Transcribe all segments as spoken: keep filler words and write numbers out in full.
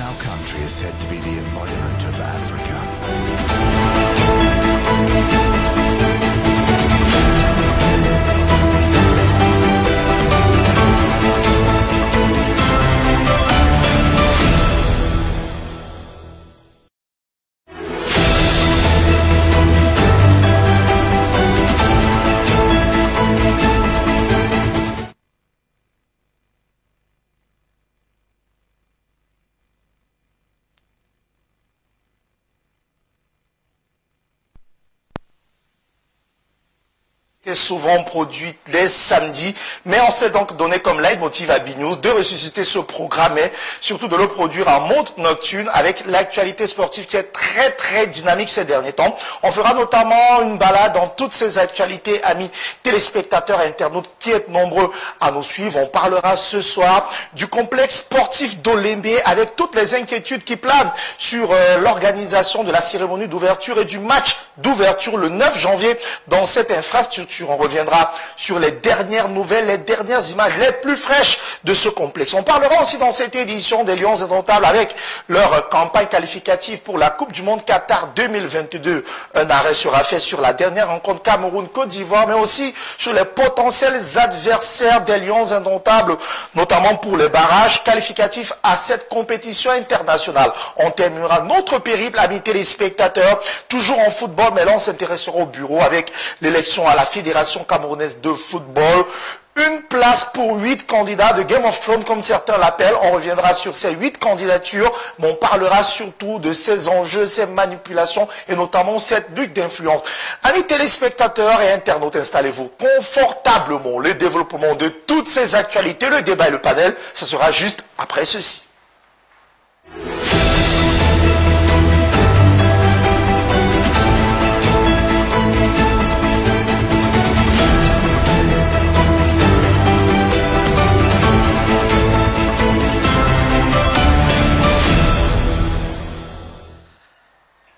Our country is said to be the embodiment of Africa. Souvent produite les samedis, mais on s'est donc donné comme leitmotiv à B News de ressusciter ce programme et surtout de le produire en mode nocturne avec l'actualité sportive qui est très très dynamique ces derniers temps. On fera notamment une balade dans toutes ces actualités, amis téléspectateurs et internautes qui êtes nombreux à nous suivre. On parlera ce soir du complexe sportif d'Olimbé avec toutes les inquiétudes qui planent sur euh, l'organisation de la cérémonie d'ouverture et du match d'ouverture le neuf janvier dans cette infrastructure. On reviendra sur les dernières nouvelles, les dernières images les plus fraîches de ce complexe. On parlera aussi dans cette édition des Lions indomptables avec leur campagne qualificative pour la Coupe du Monde Qatar deux mille vingt-deux. Un arrêt sera fait sur la dernière rencontre Cameroun-Côte d'Ivoire, mais aussi sur les potentiels adversaires des Lions indomptables, notamment pour les barrages qualificatifs à cette compétition internationale. On terminera notre périple, amis téléspectateurs, toujours en football, mais là on s'intéressera au bureau avec l'élection à la fédération. Fédération camerounaise de football. Une place pour huit candidats de Game of Thrones, comme certains l'appellent. On reviendra sur ces huit candidatures, mais on parlera surtout de ces enjeux, ces manipulations et notamment cette lutte d'influence. Amis téléspectateurs et internautes, installez-vous confortablement. Le développement de toutes ces actualités, le débat et le panel, ce sera juste après ceci.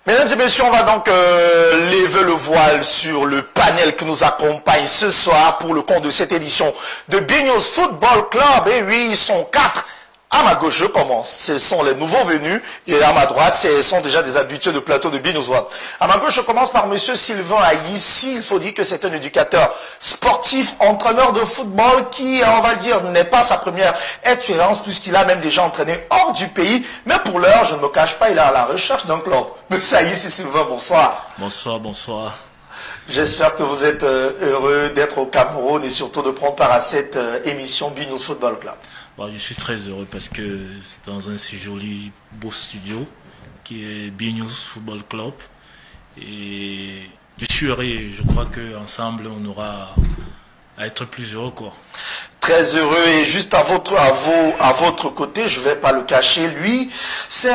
Mesdames et messieurs, on va donc euh, lever le voile sur le panel qui nous accompagne ce soir pour le compte de cette édition de B News Football Club. Et oui, ils sont quatre. À ma gauche, je commence. Ce sont les nouveaux venus. Et à ma droite, ce sont déjà des habitués de plateau de B News One. À ma gauche, je commence par monsieur Sylvain Aïssi. Il faut dire que c'est un éducateur sportif, entraîneur de football qui, on va le dire, n'est pas sa première expérience puisqu'il a même déjà entraîné hors du pays. Mais pour l'heure, je ne me cache pas, il est à la recherche d'un club. Monsieur Aïssi Sylvain, bonsoir. Bonsoir, bonsoir. J'espère que vous êtes heureux d'être au Cameroun et surtout de prendre part à cette émission B News Football Club. Je suis très heureux parce que c'est dans un si joli beau studio qui est B News Football Club et je suis heureux et je crois qu'ensemble on aura à être plus heureux quoi. Très heureux et juste à votre, à vos, à votre côté, je ne vais pas le cacher, lui, c'est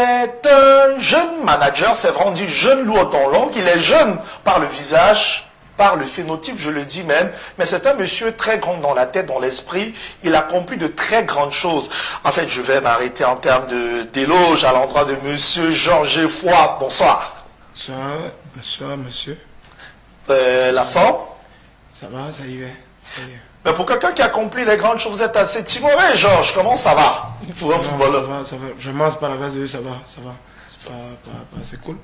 un jeune manager, c'est vraiment dit jeune lourd dans l'ombre, il est jeune par le visage, par le phénotype, je le dis même, mais c'est un monsieur très grand dans la tête, dans l'esprit, il accomplit de très grandes choses. En fait, je vais m'arrêter en termes d'éloge à l'endroit de monsieur Georges Foy. Bonsoir. Bonsoir, bonsoir monsieur. Euh, la forme? Ça va, ça y va. Ça y va. Mais pour quelqu'un qui accomplit les grandes choses, vous êtes assez timoré, Georges. Comment ça va pour un footballeur? Ça va, ça va. Je mange par la grâce de Dieu, ça va, ça va. C'est cool.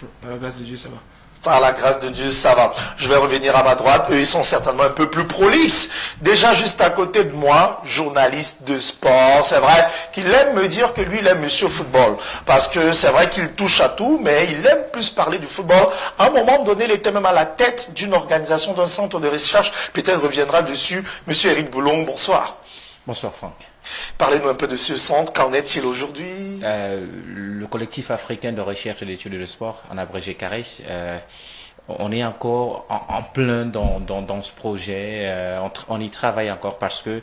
Par, par la grâce de Dieu, ça va. Par la grâce de Dieu, ça va. Je vais revenir à ma droite. Eux, ils sont certainement un peu plus prolixes. Déjà, juste à côté de moi, journaliste de sport. C'est vrai qu'il aime me dire que lui, il aime monsieur football. Parce que c'est vrai qu'il touche à tout, mais il aime plus parler du football. À un moment donné, il était même à la tête d'une organisation, d'un centre de recherche. Peut-être reviendra dessus. Monsieur Eric Boulon, bonsoir. Bonsoir, Franck. Parlez-nous un peu de ce centre, qu'en est-il aujourd'hui? euh, Le collectif africain de recherche et d'études de sport, en abrégé CARES, euh, on est encore en, en plein dans, dans, dans ce projet, euh, on, on y travaille encore parce que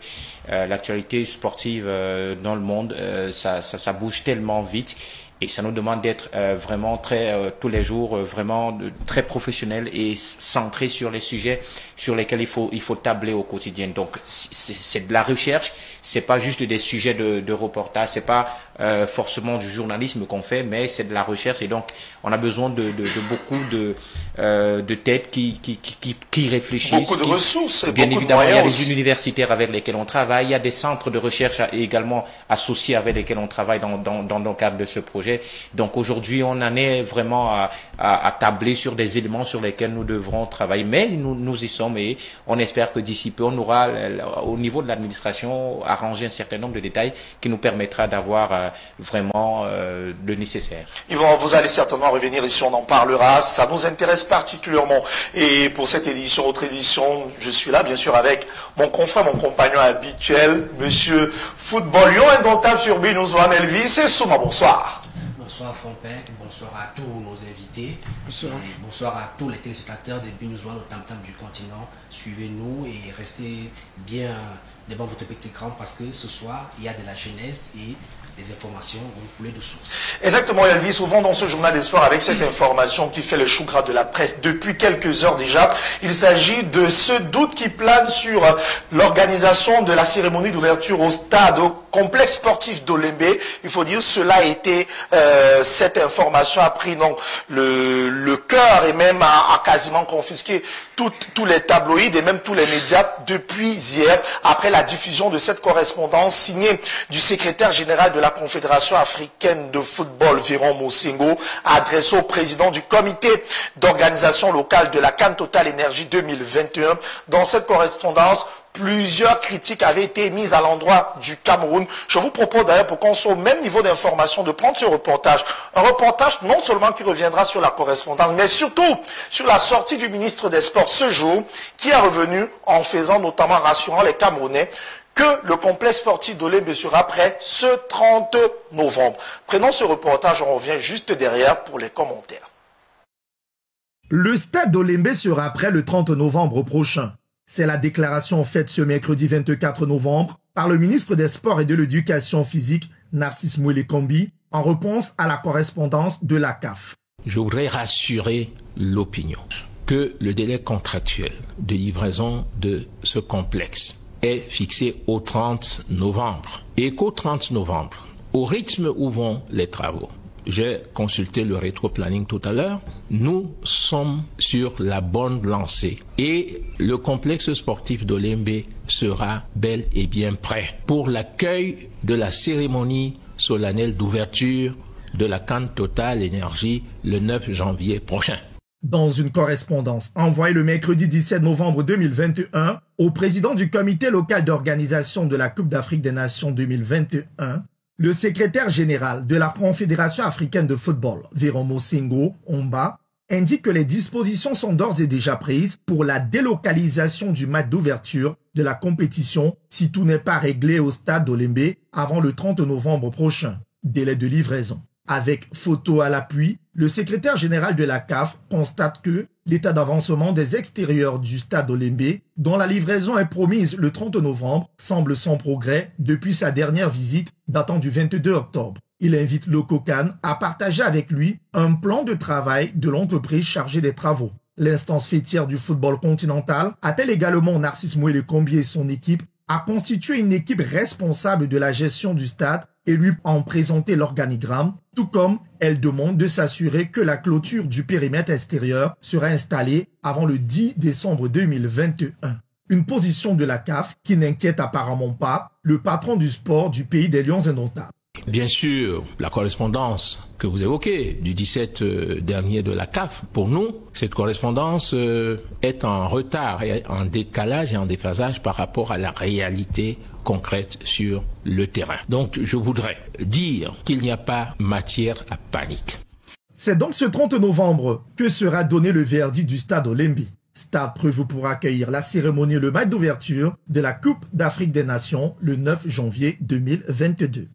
euh, l'actualité sportive euh, dans le monde, euh, ça, ça, ça bouge tellement vite Et ça nous demande d'être euh, vraiment très euh, tous les jours euh, vraiment de, très professionnel et centré sur les sujets sur lesquels il faut il faut tabler au quotidien. Donc c'est de la recherche, c'est pas juste des sujets de, de reportage, c'est pas euh, forcément du journalisme qu'on fait, mais c'est de la recherche. Et donc on a besoin de, de, de beaucoup de euh, de têtes qui qui qui, qui réfléchissent. Beaucoup de qui, ressources. Bien évidemment, il y a des universitaires avec lesquels on travaille, il y a des centres de recherche à, également associés avec lesquels on travaille dans dans dans le cadre de ce projet. Donc aujourd'hui, on en est vraiment à, à, à tabler sur des éléments sur lesquels nous devrons travailler. Mais nous, nous y sommes et on espère que d'ici peu, on aura au niveau de l'administration arrangé un certain nombre de détails qui nous permettra d'avoir euh, vraiment euh, le nécessaire. Ils vont, vous allez certainement revenir ici, on en parlera. Ça nous intéresse particulièrement. Et pour cette édition, autre édition, je suis là bien sûr avec mon confrère, mon compagnon habituel, Monsieur Football Lion indomptable sur B News One, Elvis Souma. Bonsoir. Bonsoir Fonpec, bonsoir à tous nos invités, bonsoir, et bonsoir à tous les téléspectateurs de B News One au tam tam du continent. Suivez-nous et restez bien devant votre petit écran parce que ce soir, il y a de la jeunesse et les informations vont couler de source. Exactement, Elvis, souvent dans ce journal d'espoir avec cette information qui fait le chou gras de la presse depuis quelques heures déjà, il s'agit de ce doute qui plane sur l'organisation de la cérémonie d'ouverture au stade, au complexe sportif d'Olimbé. Il faut dire, cela a été, euh, cette information a pris non, le, le cœur et même a, a quasiment confisqué tout, tous les tabloïds et même tous les médias depuis hier, après la diffusion de cette correspondance signée du secrétaire général de la Confédération africaine de football, Véron Mosengo, adressée au président du comité d'organisation locale de la CAN Total Énergie deux mille vingt et un. Dans cette correspondance, plusieurs critiques avaient été mises à l'endroit du Cameroun. Je vous propose d'ailleurs, pour qu'on soit au même niveau d'information, de prendre ce reportage. Un reportage non seulement qui reviendra sur la correspondance, mais surtout sur la sortie du ministre des Sports ce jour, qui est revenu en faisant notamment rassurant les Camerounais que le complexe sportif d'Olimbé sera prêt ce trente novembre. Prenons ce reportage, on revient juste derrière pour les commentaires. Le stade d'Olimbé sera prêt le trente novembre prochain. C'est la déclaration faite ce mercredi vingt-quatre novembre par le ministre des Sports et de l'Éducation physique, Narcisse Mouelle Kombi, en réponse à la correspondance de la C A F. Je voudrais rassurer l'opinion que le délai contractuel de livraison de ce complexe est fixé au trente novembre. Et qu'au trente novembre, au rythme où vont les travaux, j'ai consulté le rétro-planning tout à l'heure, nous sommes sur la bonne lancée et le complexe sportif d'Olimbé sera bel et bien prêt pour l'accueil de la cérémonie solennelle d'ouverture de la CAN Total Énergie le neuf janvier prochain. Dans une correspondance envoyée le mercredi dix-sept novembre deux mille vingt et un au président du comité local d'organisation de la Coupe d'Afrique des Nations deux mille vingt et un, le secrétaire général de la Confédération africaine de football, Véron Mosengo Omba, indique que les dispositions sont d'ores et déjà prises pour la délocalisation du match d'ouverture de la compétition si tout n'est pas réglé au stade d'Olimbé avant le trente novembre prochain, délai de livraison. Avec photo à l'appui, le secrétaire général de la C A F constate que l'état d'avancement des extérieurs du stade Olimbé, dont la livraison est promise le trente novembre, semble sans progrès depuis sa dernière visite datant du vingt-deux octobre. Il invite le COCAN à partager avec lui un plan de travail de l'entreprise chargée des travaux. L'instance fêtière du football continental appelle également Narcisse Mouelle Kombi et son équipe à constituer une équipe responsable de la gestion du stade et lui en présenter l'organigramme, tout comme elle demande de s'assurer que la clôture du périmètre extérieur sera installée avant le dix décembre deux mille vingt et un. Une position de la C A F qui n'inquiète apparemment pas le patron du sport du pays des Lions indomptables. Bien sûr, la correspondance que vous évoquez du dix-sept dernier de la C A F, pour nous, cette correspondance est en retard, et en décalage et en déphasage par rapport à la réalité concrète sur le terrain. Donc je voudrais dire qu'il n'y a pas matière à panique. C'est donc ce trente novembre que sera donné le verdict du stade Olimbé. Stade prévu pour accueillir la cérémonie et le match d'ouverture de la Coupe d'Afrique des Nations le neuf janvier deux mille vingt-deux.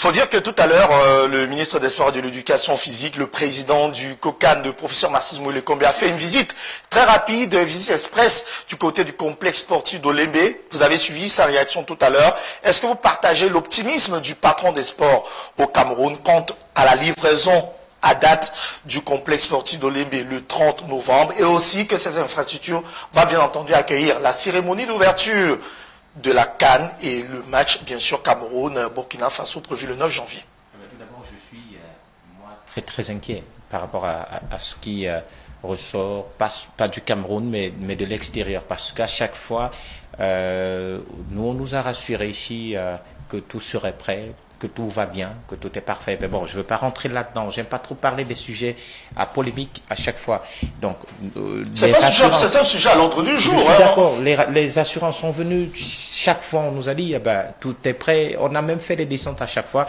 Faut dire que tout à l'heure, euh, le ministre des Sports et de l'Éducation physique, le président du COCAN, le professeur Narcisse Mouelle Kombi, a fait une visite très rapide, une visite express du côté du complexe sportif de Limbé. Vous avez suivi sa réaction tout à l'heure. Est-ce que vous partagez l'optimisme du patron des sports au Cameroun quant à la livraison à date du complexe sportif de Limbé le trente novembre, et aussi que ces infrastructures vont bien entendu accueillir la cérémonie d'ouverture de la CAN et le match, bien sûr, Cameroun-Burkina Faso prévu le neuf janvier. Tout d'abord, je suis euh, moi, très très inquiet par rapport à, à, à ce qui euh, ressort, pas, pas du Cameroun, mais, mais de l'extérieur. Parce qu'à chaque fois, euh, nous, on nous a rassurés ici euh, que tout serait prêt, que tout va bien, que tout est parfait. Mais bon, je ne veux pas rentrer là-dedans. J'aime pas trop parler des sujets à polémique à chaque fois. Donc, euh, c'est un sujet à l'ordre du jour. Je suis hein, d'accord. Les, les assurances sont venues. Chaque fois, on nous a dit, eh ben, tout est prêt. On a même fait des descentes à chaque fois.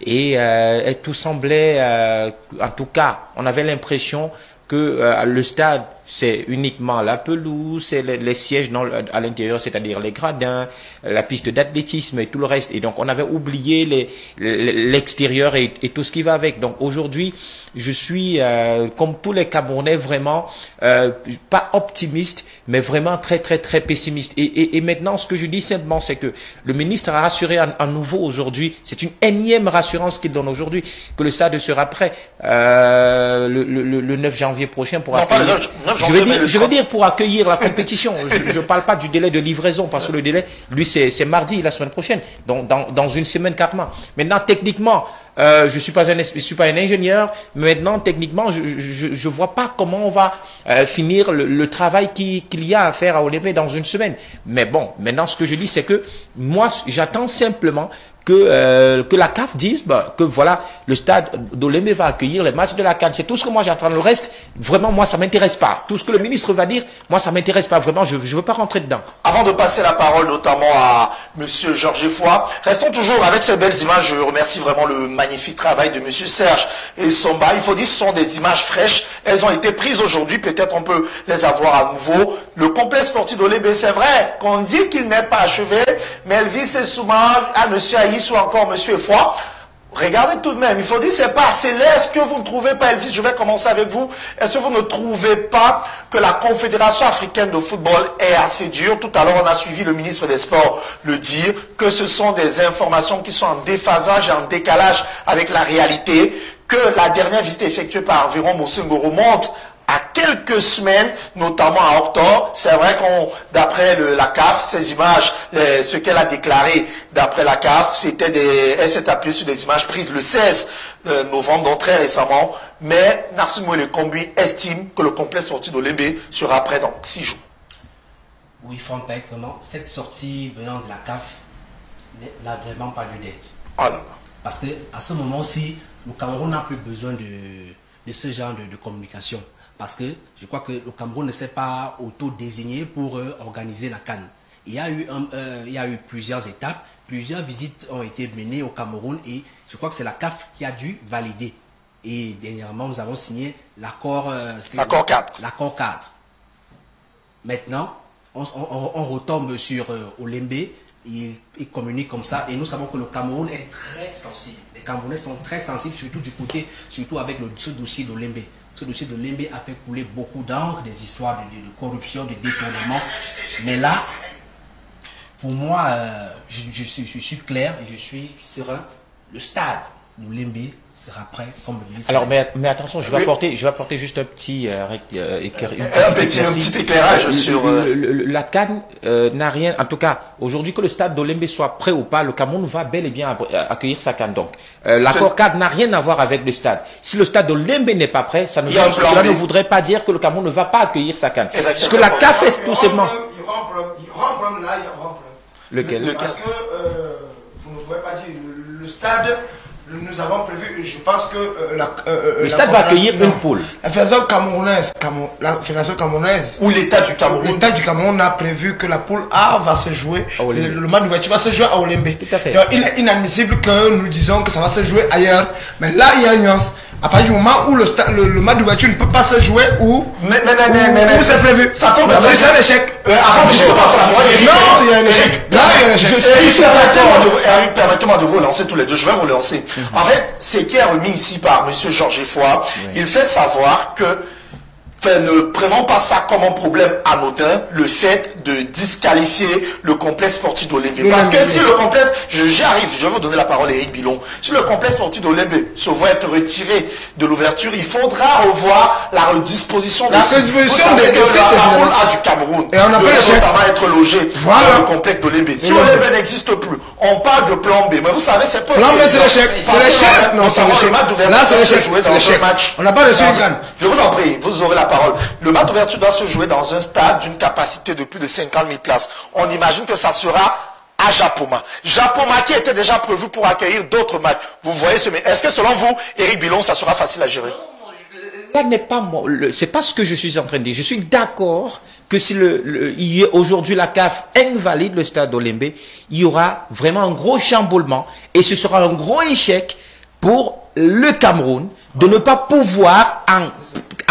Et, euh, et tout semblait, euh, en tout cas, on avait l'impression que euh, le stade, c'est uniquement la pelouse, c'est les, les sièges dans, à l'intérieur, c'est-à-dire les gradins, la piste d'athlétisme et tout le reste. Et donc, on avait oublié l'extérieur et, et tout ce qui va avec. Donc, aujourd'hui, je suis, euh, comme tous les Camerounais, vraiment euh, pas optimiste, mais vraiment très, très, très pessimiste. Et, et, et maintenant, ce que je dis simplement, c'est que le ministre a rassuré à, à nouveau aujourd'hui, c'est une énième rassurance qu'il donne aujourd'hui, que le stade sera prêt euh, le, le, le neuf janvier. Prochain pour accueillir, je veux dire, je veux dire pour accueillir la compétition. Je ne parle pas du délai de livraison parce que le délai, lui, c'est mardi, la semaine prochaine, donc dans, dans une semaine carrément. Maintenant, techniquement, euh, je suis pas un, je suis pas un ingénieur. Maintenant, techniquement, je je, je vois pas comment on va euh, finir le, le travail qu'il qu'il y a à faire à Olivier dans une semaine. Mais bon, maintenant, ce que je dis, c'est que moi, j'attends simplement que euh, que la CAF dise bah, que voilà, le stade d'Olémé va accueillir les matchs de la CAN. C'est tout ce que moi j'entends. Le reste, vraiment, moi, ça m'intéresse pas. Tout ce que le ministre va dire, moi, ça m'intéresse pas. Vraiment, je ne veux pas rentrer dedans. Avant de passer la parole notamment à monsieur Georges Foy, restons toujours avec ces belles images. Je remercie vraiment le magnifique travail de monsieur Serge et Somba. Il faut dire, ce sont des images fraîches. Elles ont été prises aujourd'hui. Peut-être on peut les avoir à nouveau. Le complexe sportif d'Olémé, c'est vrai qu'on dit qu'il n'est pas achevé, mais Elvis Souma à monsieur Aïssi ou encore monsieur Foy. Regardez tout de même, il faut dire c'est pas assez laid. Est-ce que vous ne trouvez pas, Elvis, je vais commencer avec vous, est-ce que vous ne trouvez pas que la Confédération africaine de football est assez dure? Tout à l'heure, on a suivi le ministre des Sports le dire, que ce sont des informations qui sont en déphasage et en décalage avec la réalité, que la dernière visite effectuée par Véron Mosengo remonte à quelques semaines, notamment à octobre. C'est vrai qu'on, d'après la CAF, ces images, les, ce qu'elle a déclaré d'après la CAF, c'était des, elle s'est appuyée sur des images prises le seize novembre, donc très récemment. Mais Narcisse Mouelle Kombi estime que le complexe sorti de Limbé sera prêt dans six jours. Oui, Franck, vraiment, cette sortie venant de la CAF n'a vraiment pas lieu d'être. Ah là là. Parce que à ce moment-ci, le Cameroun n'a plus besoin de, de ce genre de, de communication. Parce que je crois que le Cameroun ne s'est pas auto-désigné pour euh, organiser la CAN. Il y a eu, un, euh, il y a eu plusieurs étapes, plusieurs visites ont été menées au Cameroun et je crois que c'est la CAF qui a dû valider. Et dernièrement, nous avons signé l'accord euh, l'accord quatre. l'accord quatre. Maintenant, on, on, on retombe sur euh, Olémé, il, il communique comme ça et nous savons que le Cameroun est très sensible. Les Camerounais sont très sensibles, surtout du côté, surtout avec le ce dossier d'Olémé. Ce dossier de Limbé a fait couler beaucoup d'encre, des histoires de, de, de corruption, de détournement. Mais là, pour moi, euh, je, je, suis, je suis clair et je suis serein. Le stade de Limbé sera prêt, comme le ministre. Alors, mais, mais attention, je vais, oui. apporter, je vais apporter juste un petit, euh, euh, éclair, un petit, un petit, un petit éclairage le, sur... Euh... Le, le, la CAN euh, n'a rien... En tout cas, aujourd'hui, que le stade de Limbé soit prêt ou pas, le Cameroun va bel et bien accueillir sa CAN. Donc, euh, l'accord cadre n'a rien à voir avec le stade. Si le stade de Limbé n'est pas prêt, ça ne, va, cela ne voudrait pas dire que le Cameroun ne va pas accueillir sa CAN. Ce que la CAF fait tout simplement... Il y aura un problème, il y aura un problème là, il y aura un problème. Lequel? Le, Parce que, euh, vous ne pouvez pas dire, le, le stade... Nous avons prévu, je pense que... Euh, la, euh, le stade la, va accueillir non, une poule. La Fédération camerounaise, Camou, la Fédération camerounaise... Ou l'État du Cameroun. L'État du Cameroun a prévu que la poule A va se jouer, le, le match d'ouverture va se jouer à Olémé. Tout à fait. Donc, il est inadmissible que nous disons que ça va se jouer ailleurs. Mais là, il y a une nuance. à partir du moment où le, le, le match de voiture ne peut pas se jouer ou c'est prévu. Ça tombe dans un échec. Avant, je ne peux pas faire la non, il y a un échec. Là, il y a un échec. Eric, permettez-moi de vous lancer tous les deux. Je vais vous lancer. En fait, ce qui est remis ici par M. Georges Foy, il fait savoir que ne prenons pas ça comme un problème anodin, le fait de disqualifier le complexe sportif d'Olembé. Parce que si le complexe, j'arrive, je vais vous donner la parole à Eric Boulon, si le complexe sportif d'Olembé se voit être retiré de l'ouverture, il faudra revoir la redisposition la de disposition de la boule A du Cameroun. Et on appelle notamment être logé voilà. dans le complexe d'Olembé. Si Olembé n'existe plus, on parle de plan B. Mais vous savez, c'est possible. Plan B, c'est l'échec. C'est l'échec. Non, c'est l'échec. Là, c'est l'échec. On n'a pas le slogan. Je vous en prie, vous aurez la parole. Le match d'ouverture doit se jouer dans un stade d'une capacité de plus de cinquante mille places. On imagine que ça sera à Japoma. Japoma qui était déjà prévu pour accueillir d'autres matchs. Vous voyez ce... Est-ce que selon vous, Eric Boulon, ça sera facile à gérer? Là n'est pas moi. C'est pas ce que je suis en train de dire. Je suis d'accord que si le, le, aujourd'hui la C A F invalide le stade d'Olembé, il y aura vraiment un gros chamboulement et ce sera un gros échec pour le Cameroun de ne pas pouvoir en...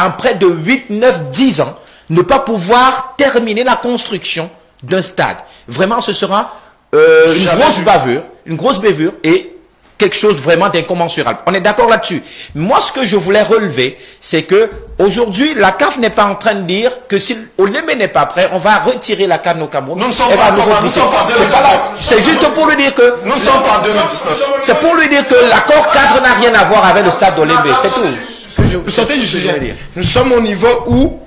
en près de huit, neuf, dix ans, ne pas pouvoir terminer la construction d'un stade. Vraiment, ce sera euh, une grosse bavure, une grosse bavure et quelque chose vraiment d'incommensurable. On est d'accord là-dessus. Moi, ce que je voulais relever, c'est que aujourd'hui, la C A F n'est pas en train de dire que si Olembé n'est pas prêt, on va retirer la C A N au Cameroun. Nous ne sommes pas en deux mille dix-neuf. C'est juste pour lui dire que... Nous ne sommes pas en deux mille dix-neuf. C'est pour lui dire que l'accord cadre n'a rien à voir avec le stade d'Olembé. C'est tout. Vous sortez du sujet. Nous sommes au niveau où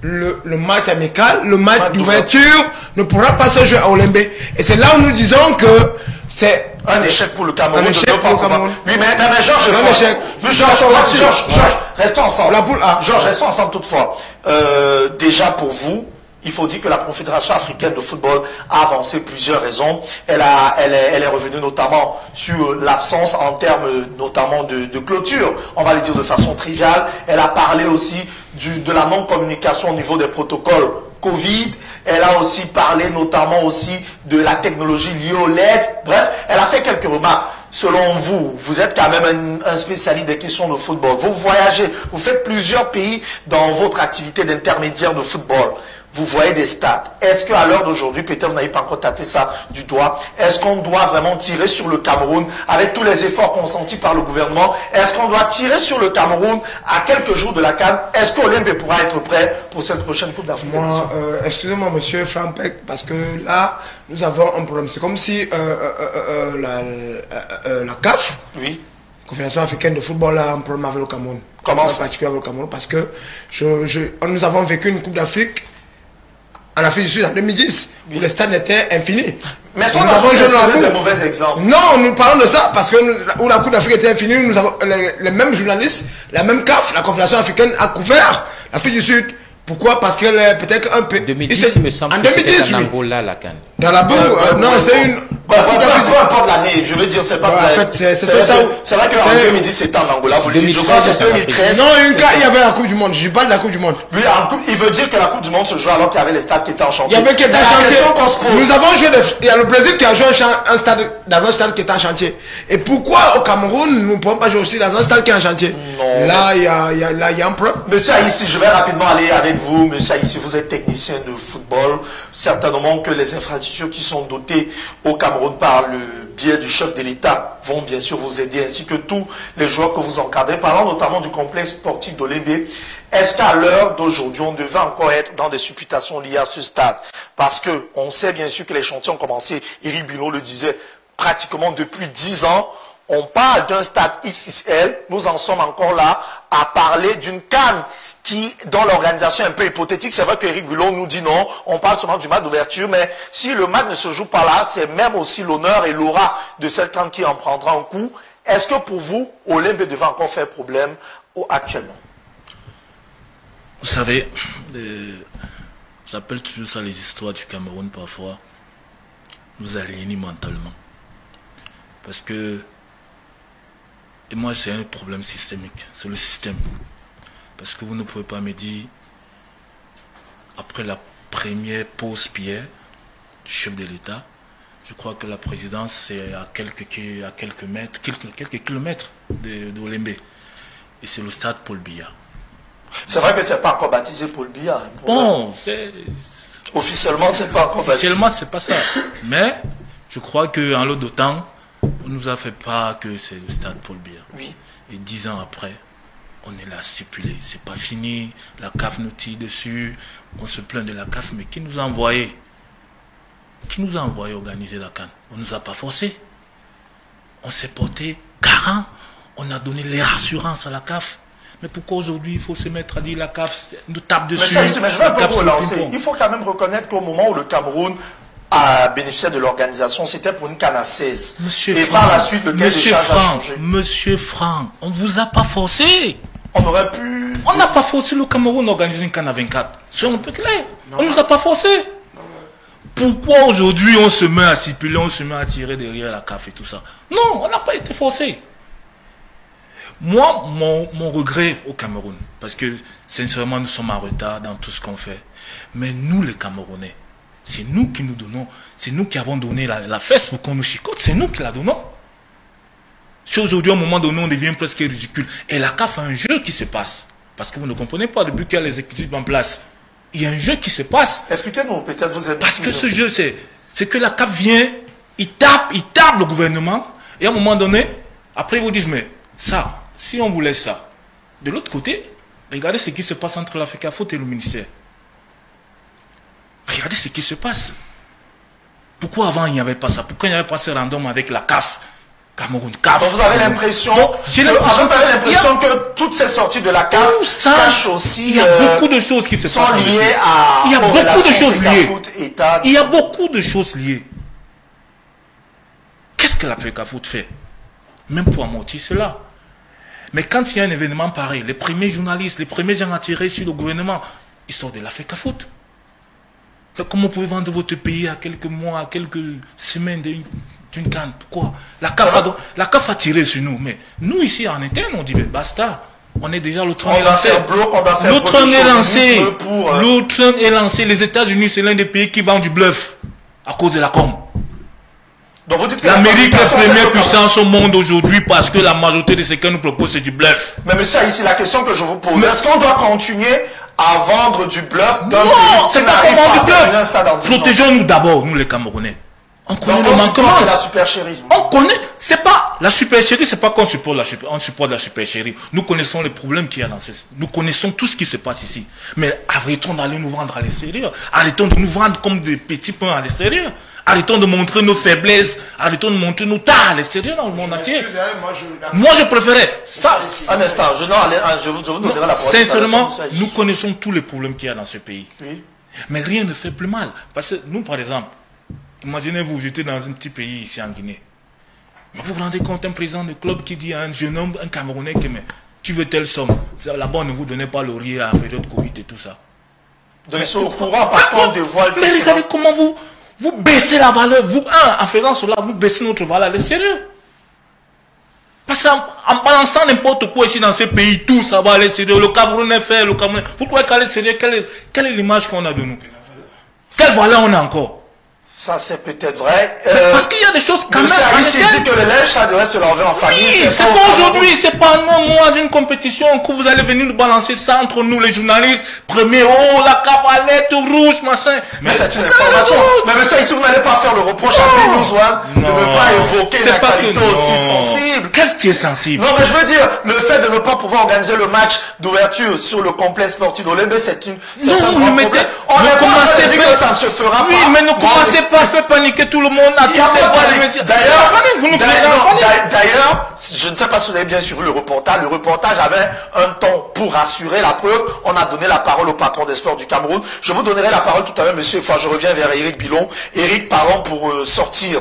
le, le match amical, le match d'ouverture ne pourra pas se jouer à Olembé. Et c'est là où nous disons que c'est un échec pour le Cameroun. Un échec pour le Cameroun. Oui, mais, mais, mais Georges, Georges, Georges, restons ensemble. La boule A. Georges, restons ensemble toutefois. Euh, déjà pour vous, il faut dire que la Confédération africaine de football a avancé plusieurs raisons. Elle, a, elle, est, elle est revenue notamment sur l'absence en termes notamment de, de clôture. On va le dire de façon triviale. Elle a parlé aussi du, de la non-communication au niveau des protocoles Covid. Elle a aussi parlé notamment aussi de la technologie liée au L E D. Bref, elle a fait quelques remarques. Selon vous, vous êtes quand même un, un spécialiste des questions de football. Vous voyagez, vous faites plusieurs pays dans votre activité d'intermédiaire de football. Vous voyez des stats. Est-ce qu'à l'heure d'aujourd'hui, peut-être vous n'avez pas encore tâté ça du doigt, est-ce qu'on doit vraiment tirer sur le Cameroun avec tous les efforts consentis par le gouvernement? Est-ce qu'on doit tirer sur le Cameroun à quelques jours de la C A N? Est-ce qu'Olembé pourra être prêt pour cette prochaine Coupe d'Afrique? Moi, euh, excusez-moi, monsieur Frampek, parce que là, nous avons un problème. C'est comme si euh, euh, euh, la, euh, la C A F, oui, Confédération africaine de football, a un problème avec le Cameroun. Comment en particulier avec le Cameroun, parce que je, je, nous avons vécu une Coupe d'Afrique en Afrique du Sud en deux mille dix, oui, où les stades étaient infinis. Mais nous avons joué des mauvais exemples. Non, nous parlons de ça parce que nous, où la Coupe d'Afrique était infinie, nous avons les, les mêmes journalistes, la même C A F, la Confédération africaine a couvert l'Afrique du Sud. Pourquoi? Parce qu'elle est peut-être un peu. deux mille dix, il me semble. En deux mille dix, en Angola, la C A N. Dans la boue, euh, non, c'est une. Peu importe l'année, je veux dire, c'est pas. En fait, c'est ça. C'est vrai qu'en deux mille dix, c'était en Angola, vous le dites, je crois que c'est deux mille treize. Non, il y avait la Coupe du Monde, je parle de la Coupe du Monde. Oui, il veut dire que la Coupe du Monde se joue alors qu'il y avait les stades qui étaient en chantier. Il y avait qui étaient en chantier. Nous avons joué. Il y a le Brésil qui a joué un stade dans un stade qui était en chantier. Et pourquoi au Cameroun, nous ne pouvons pas jouer aussi dans un stade qui est en chantier? Non. Là, il y a un problème. Monsieur Aïssi, je vais rapidement aller avec vous. Monsieur Aïssi, vous êtes technicien de football. Certainement que les infrastructures qui sont dotées au Cameroun par le biais du chef de l'État vont bien sûr vous aider, ainsi que tous les joueurs que vous encadrez. Parlons notamment du complexe sportif d'Olembé. Est-ce qu'à l'heure d'aujourd'hui, on devait encore être dans des supputations liées à ce stade? Parce que on sait bien sûr que les chantiers ont commencé, Eric Boulon le disait, pratiquement depuis dix ans. On parle d'un stade X X L, nous en sommes encore là à parler d'une C A N qui, dans l'organisation un peu hypothétique, c'est vrai qu'Eric Boulon nous dit non, on parle seulement du match d'ouverture, mais si le match ne se joue pas là, c'est même aussi l'honneur et l'aura de cette C A N qui en prendra un coup. Est-ce que pour vous, Olembé devait encore faire problème actuellement? Vous savez, euh, j'appelle toujours ça les histoires du Cameroun parfois, nous aliénent mentalement. Parce que, et moi c'est un problème systémique, c'est le système. Parce que vous ne pouvez pas me dire, après la première pause pierre du chef de l'État, je crois que la présidence est à quelques, à quelques mètres, quelques, quelques kilomètres d'Olembé. Et c'est le stade Paul Biya. C'est vrai que c'est pas encore baptisé Paul Biya. Bon, c'est... Officiellement, c'est pas encore baptisé. Officiellement, c'est pas ça. Mais je crois qu'en l'eau de temps, on nous a fait part que c'est le stade Paul Biya. Oui. Et dix ans après, on est là stipulé. C'est pas fini. La C A F nous tire dessus. On se plaint de la C A F. Mais qui nous a envoyé? Qui nous a envoyé organiser la C A N? On nous a pas forcé. On s'est porté garant. On a donné les rassurances à la C A F. Mais pourquoi aujourd'hui il faut se mettre à dire la C A F nous tape dessus? Mais, ça, mais je vais pas vous relancer. Il faut quand même reconnaître qu'au moment où le Cameroun a bénéficié de l'organisation, c'était pour une C A N à seize. Monsieur Et Franck, par la suite, le Monsieur Franck, Monsieur Franck, on ne vous a pas forcé. On aurait pu... On n'a pas forcé le Cameroun à organiser une C A N à vingt-quatre. C'est un peu clair. Non. On ne nous a pas forcé. Non. Pourquoi aujourd'hui on se met à stipuler, on se met à tirer derrière la C A F et tout ça? Non, on n'a pas été forcé. Moi, mon, mon regret au Cameroun, parce que sincèrement, nous sommes en retard dans tout ce qu'on fait. Mais nous, les Camerounais, c'est nous qui nous donnons, c'est nous qui avons donné la, la fesse pour qu'on nous chicote, c'est nous qui la donnons. Si aujourd'hui, à un moment donné, on devient presque ridicule, et la C A F a un jeu qui se passe, parce que vous ne comprenez pas depuis qu'il y a les équipes en place, il y a un jeu qui se passe. Expliquez-nous, peut-être vous êtes... Parce que ce jeu, c'est que la C A F vient, il tape, il tape le gouvernement, et à un moment donné, après ils vous disent, mais ça... Si on voulait ça, de l'autre côté, regardez ce qui se passe entre la FECAFOOT et le ministère. Regardez ce qui se passe. Pourquoi avant il n'y avait pas ça? Pourquoi il n'y avait pas ce random avec la C A F? Cameroun, C A F. Donc vous avez l'impression que, que toutes ces sorties de la C A F cachent aussi. Il y a beaucoup de choses qui se sont liées à. Il y a beaucoup de choses liées. État, il y a beaucoup de choses liées. Qu'est-ce que la FECAFOOT fait? Même pour amortir cela. Mais quand il y a un événement pareil, les premiers journalistes, les premiers gens attirés sur le gouvernement, ils sortent de la FECAFOOT. Donc comment pouvez-vous vendre votre pays à quelques mois, à quelques semaines d'une canne? Pourquoi la C A F, a, la C A F a tiré sur nous. Mais nous, ici, en interne, on dit, ben basta, on est déjà, le train on est lancé. Bloc, on va faire le train est lancé. Pour, euh... Le train est lancé. Les États-Unis, c'est l'un des pays qui vend du bluff à cause de la com. Donc vous dites que l'Amérique est la première puissance au monde aujourd'hui parce que la majorité de ce qu'elle nous propose c'est du bluff. Mais monsieur Aïssi, la question que je vous pose, est-ce qu'on doit continuer à vendre du bluff dans non, c'est pas qu'on vend du bluff. Protégeons-nous d'abord, nous les Camerounais. On connaît donc, le on manquement. La supercherie. On connaît, c'est pas la supercherie, c'est pas qu'on supporte la super, on supporte la supercherie. Nous connaissons les problèmes qu'il y a dans ce, nous connaissons tout ce qui se passe ici. Mais arrêtons d'aller nous vendre à l'extérieur. Arrêtons de nous vendre comme des petits pains à l'extérieur. Arrêtons de montrer nos faiblesses, arrêtons de montrer nos tares à l'extérieur dans le monde entier. Moi je... moi je préférais ça. Un instant, je, non, je vous, je vous donnerai non, la parole. Sincèrement, nous connaissons tous les problèmes qu'il y a dans ce pays. Oui. Mais rien ne fait plus mal. Parce que nous, par exemple, imaginez-vous, j'étais dans un petit pays ici en Guinée. Mais vous vous rendez compte, un président de club qui dit à un jeune homme, un Camerounais, que mais, tu veux telle somme. Là-bas, on ne vous donnait pas le riz à la période Covid et tout ça. Donc ils sont au courant parce qu'on dévoile. Mais regardez comment vous... Vous baissez la valeur, vous, un, en faisant cela, vous baissez notre valeur à l'extérieur. Parce qu'en en balançant n'importe quoi ici dans ce pays, tout ça va à l'extérieur. Le Camerounais fait, le Camerounais. Vous croyez qu'à l'extérieur, quelle, quelle est l'image qu'on a de nous? Quelle valeur on a encore? Ça, c'est peut-être vrai. Euh, parce qu'il y a des choses quand même. Ici, il dit que le lèche, ça devrait se laver en famille. Oui, c'est pas aujourd'hui, c'est pas un mois d'une compétition que vous allez venir nous balancer ça entre nous, les journalistes. Premier, oh, la cavalette rouge, machin. Mais, mais c'est une information. Mais monsieur, ici, vous n'allez pas faire le reproche à B News One de ne pas évoquer une actualité aussi sensible. Qu'est-ce qui est sensible? Non, mais je veux dire, le fait de ne pas pouvoir organiser le match d'ouverture sur le complexe sportif d'Olympe, c'est une. Non, vous mettez. On a commencé dire que ça ne se fera pas. Oui, mais ne commencez pas. Pas fait paniquer tout le monde. D'ailleurs, je ne sais pas si vous avez bien suivi le reportage. Le reportage avait un temps pour rassurer la preuve. On a donné la parole au patron des sports du Cameroun. Je vous donnerai la parole tout à l'heure, monsieur. Enfin, je reviens vers Eric Boulon. Eric, parlons pour euh, sortir.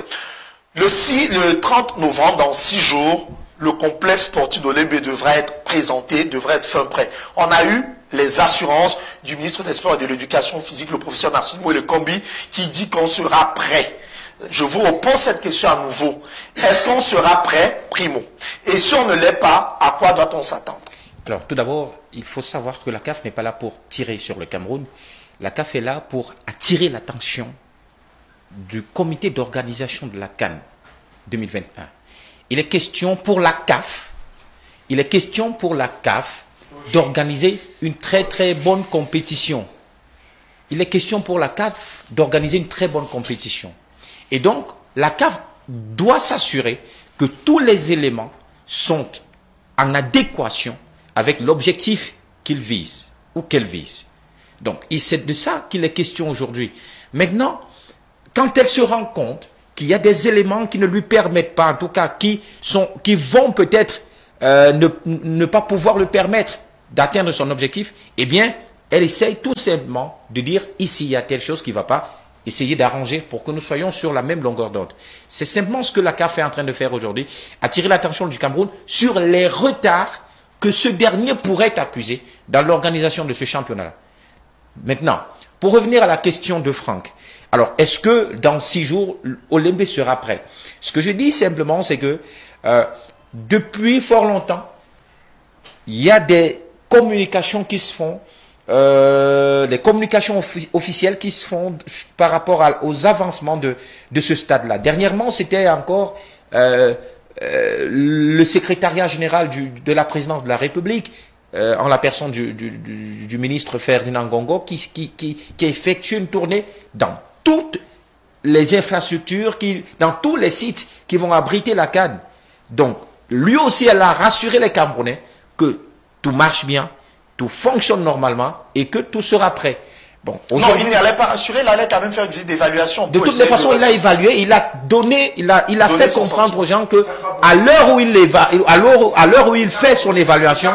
Le, le trente novembre, dans six jours, le complexe sportif d'Olympe devrait être présenté, devrait être fin prêt. On a eu les assurances du ministre des Sports et de l'Éducation physique, le professeur Narcisse Mouelle Kombi, qui dit qu'on sera prêt. Je vous repose cette question à nouveau. Est-ce qu'on sera prêt, primo? Et si on ne l'est pas, à quoi doit-on s'attendre? Alors, tout d'abord, il faut savoir que la C A F n'est pas là pour tirer sur le Cameroun. La C A F est là pour attirer l'attention du comité d'organisation de la C A N deux mille vingt et un. Il est question pour la C A F il est question pour la C A F d'organiser une très très bonne compétition. Il est question pour la C A F d'organiser une très bonne compétition. Et donc, la C A F doit s'assurer que tous les éléments sont en adéquation avec l'objectif qu'il vise ou qu'elle vise. Donc, c'est de ça qu'il est question aujourd'hui. Maintenant, quand elle se rend compte qu'il y a des éléments qui ne lui permettent pas, en tout cas qui, sont, qui vont peut-être euh, ne, ne pas pouvoir lui permettre d'atteindre son objectif, eh bien, elle essaye tout simplement de dire ici, il y a telle chose qui ne va pas, essayer d'arranger pour que nous soyons sur la même longueur d'onde. C'est simplement ce que la C A F est en train de faire aujourd'hui, attirer l'attention du Cameroun sur les retards que ce dernier pourrait accuser dans l'organisation de ce championnat-là. Maintenant, pour revenir à la question de Franck, alors est-ce que dans six jours, Limbé sera prêt? Ce que je dis simplement, c'est que euh, depuis fort longtemps, il y a des communications qui se font, Euh, les communications officielles qui se font par rapport à, aux avancements de, de ce stade-là. Dernièrement, c'était encore euh, euh, le secrétariat général du, de la présidence de la République, euh, en la personne du, du, du, du ministre Ferdinand Gongo, qui, qui, qui, qui effectue une tournée dans toutes les infrastructures, qui, dans tous les sites qui vont abriter la C A N. Donc, lui aussi, elle a rassuré les Camerounais que tout marche bien, tout fonctionne normalement et que tout sera prêt. Bon, non, il n'allait pas assurer, il allait quand même faire une visite d'évaluation. De toutes les façons, il a évalué, il a donné, il a, il a fait comprendre aux gens que à l'heure où il éva, à l'heure où il fait son évaluation.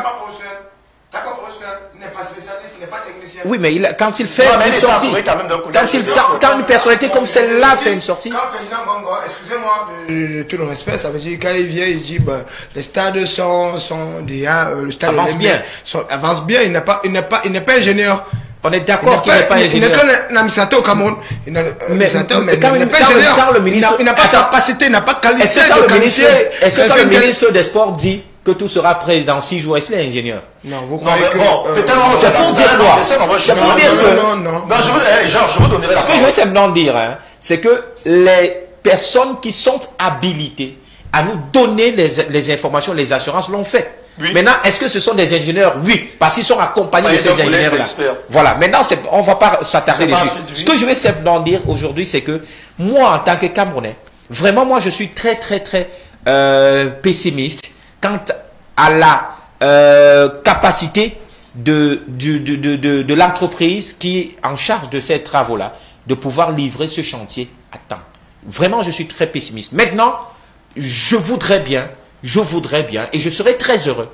Oui, mais il, quand il fait non, une il sortie, quand, même quand, il, quand, quand une personnalité comme celle-là fait une sortie. Quand Ferdinand Gongo, excusez-moi, de tout le respect, ça veut dire quand il vient, il dit ben, les stades sont, sont déjà, euh, le stade avance bien, sont, avance bien, il n'est pas, il n'est pas, il n'est pas ingénieur. On est d'accord qu'il n'est pas ingénieur. Il n'est qu'un administrateur au Cameroun. Il n'est pas ingénieur. Il n'a pas de capacité, il n'a pas de qualité. Est-ce que quand le ministre des Sports dit que tout sera prêt dans six jours, est-ce qu'il est ingénieur? Non, vous croyez que... C'est pour dire quoi? C'est pour dire que... Non, non, non. Georges, je vous donnerai la parole. Ce que je veux simplement dire, c'est que les personnes qui sont habilitées à nous donner les informations, les assurances l'ont fait. Oui. Maintenant, est-ce que ce sont des ingénieurs? Oui, parce qu'ils sont accompagnés bah, de ces ingénieurs-là. Voilà, maintenant, on ne va pas s'attarder dessus. Ce que je vais simplement dire aujourd'hui, c'est que moi, en tant que Camerounais, vraiment, moi, je suis très, très, très euh, pessimiste quant à la euh, capacité de, de, de, de, de, de l'entreprise qui est en charge de ces travaux-là, de pouvoir livrer ce chantier à temps. Vraiment, je suis très pessimiste. Maintenant, je voudrais bien... Je voudrais bien, et je serais très heureux,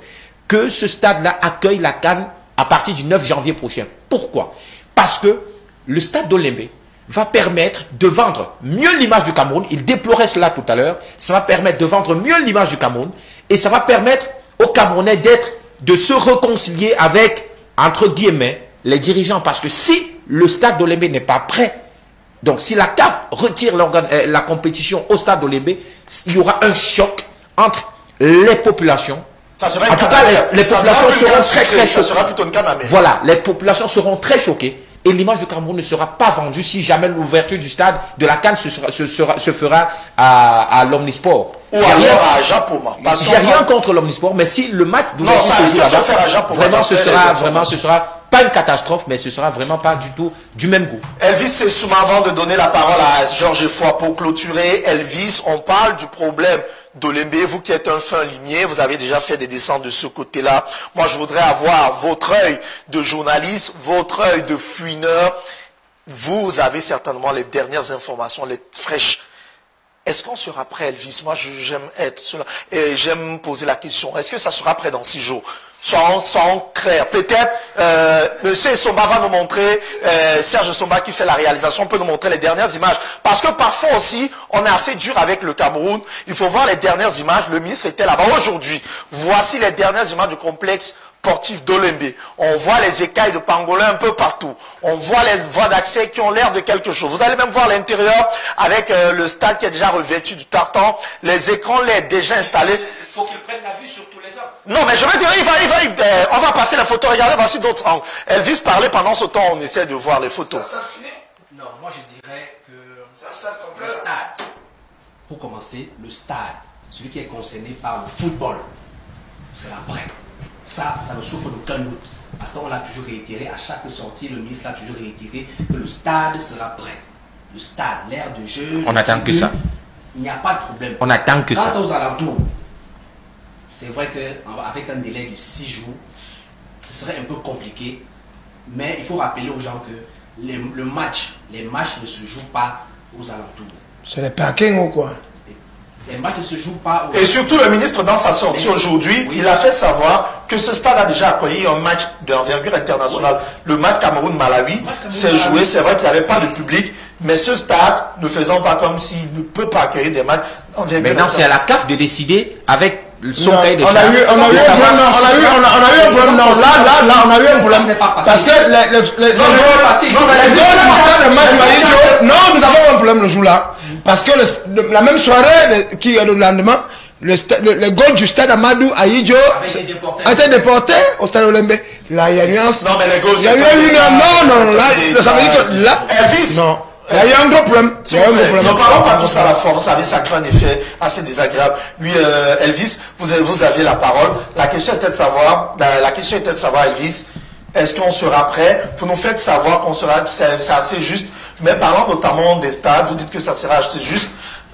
que ce stade-là accueille la C A N à partir du neuf janvier prochain. Pourquoi? Parce que le stade de Limbé va permettre de vendre mieux l'image du Cameroun. Il déplorait cela tout à l'heure. Ça va permettre de vendre mieux l'image du Cameroun. Et ça va permettre aux Camerounais d'être, de se réconcilier avec, entre guillemets, les dirigeants. Parce que si le stade de Limbé n'est pas prêt, donc si la C A F retire euh, la compétition au stade de Limbé, il y aura un choc entre les populations. Ça sera en tout cas, les, les populations sera seront très, très choquées. Sera voilà, les populations seront très choquées et l'image du Cameroun ne sera pas vendue si jamais l'ouverture du stade de la C A N se, sera, se, sera, se fera à, à l'Omnisport. Ou alors rien, à Japoma. J'ai rien contre l'Omnisport, mais si le match d'ouverture se fera à Japoma, vraiment, ce sera, vraiment, ce sera pas une catastrophe, mais ce sera vraiment pas du tout du même goût. Elvis Souma, avant de donner la parole à Georges Foy pour clôturer, Elvis, on parle du problème de Limbé. Vous qui êtes un fin limier, vous avez déjà fait des descentes de ce côté-là. Moi, je voudrais avoir votre œil de journaliste, votre œil de fouineur. Vous avez certainement les dernières informations, les fraîches. Est-ce qu'on sera prêt, Elvis? Moi, j'aime être cela. Et j'aime poser la question. Est-ce que ça sera prêt dans six jours? Soit on crée. Peut-être, euh, monsieur Somba va nous montrer, euh, Serge Somba qui fait la réalisation peut nous montrer les dernières images. Parce que parfois aussi, on est assez dur avec le Cameroun. Il faut voir les dernières images. Le ministre était là-bas aujourd'hui. Voici les dernières images du complexe sportif de Limbé. On voit les écailles de pangolins un peu partout. On voit les voies d'accès qui ont l'air de quelque chose. Vous allez même voir l'intérieur avec euh, le stade qui est déjà revêtu du tartan. Les écrans l'aident déjà installés. Il faut qu'ils prennent la vue sur tous les arbres. Non, mais je veux dire, il va, il va, il, euh, on va passer la photo, regardez, voici d'autres angles. Elvis parlait pendant ce temps, on essaie de voir les photos. C'est un stade fini? Non, moi je dirais que c'est un stade complet. Le stade, pour commencer, le stade, celui qui est concerné par le football, c'est la vraie. Ça, ça ne souffre d'aucun doute. Parce qu'on l'a toujours réitéré, à chaque sortie, le ministre l'a toujours réitéré, que le stade sera prêt. Le stade, l'air de jeu... On attend que ça. Il n'y a pas de problème. On attend que ça. Quant aux alentours, c'est vrai qu'avec un délai de six jours, ce serait un peu compliqué. Mais il faut rappeler aux gens que les, le match, les matchs ne se jouent pas aux alentours. C'est les parkings ou quoi? Les matchs ne se jouent pas. Et surtout, le ministre, dans sa sortie aujourd'hui, oui, il a fait savoir que ce stade a déjà accueilli un match d'envergure internationale. Oui. Le match Cameroun-Malawi s'est joué. C'est vrai qu'il n'y avait pas de public, mais ce stade, ne faisant pas comme s'il ne peut pas accueillir des matchs d'envergure. Maintenant, c'est à la C A F de décider avec son cahier des charges. On a eu un problème. Là, là, là, on a eu un problème. Parce que les autres non, nous avons un problème le jour là. Parce que le, la même soirée, le, qui est le lendemain, le, le, le goal du stade Amadou Aïdjo a été déporté au stade Olympique. Là, il y a eu un... Non, mais les goals... Il y a eu une... Non, non, là, ça veut dire que là... Elvis, non. Il y a eu un gros problème. Il y a eu un gros problème. Ne parlons pas tous à la force. Vous savez, ça crée un effet assez désagréable. Oui, euh, Elvis, vous, vous aviez la parole. La question était de savoir... La, la question était de savoir, Elvis... Est-ce qu'on sera prêt? Vous nous faites savoir qu'on sera, c'est assez juste. Mais parlant notamment des stades, vous dites que ça sera assez juste.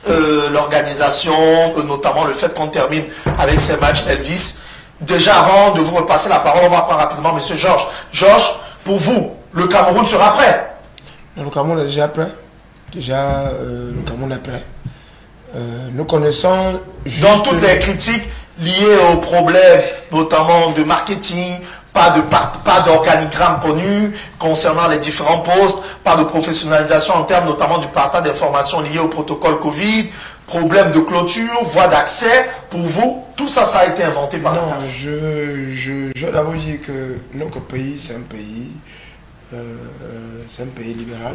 Euh, L'organisation, notamment le fait qu'on termine avec ces matchs Elvis. Déjà avant de vous repasser la parole, on va prendre rapidement Monsieur Georges. Georges, pour vous, le Cameroun sera prêt? Le Cameroun est déjà prêt. Déjà, euh, le Cameroun est prêt. Euh, nous connaissons... Juste... Dans toutes les critiques liées aux problèmes, notamment de marketing... Pas de pas d'organigramme connu concernant les différents postes, pas de professionnalisation en termes notamment du partage d'informations liées au protocole Covid, problème de clôture, voie d'accès. Pour vous, tout ça, ça a été inventé par... Non, je, je, je dois vous dire que notre pays, c'est un pays, euh, c'est un pays libéral,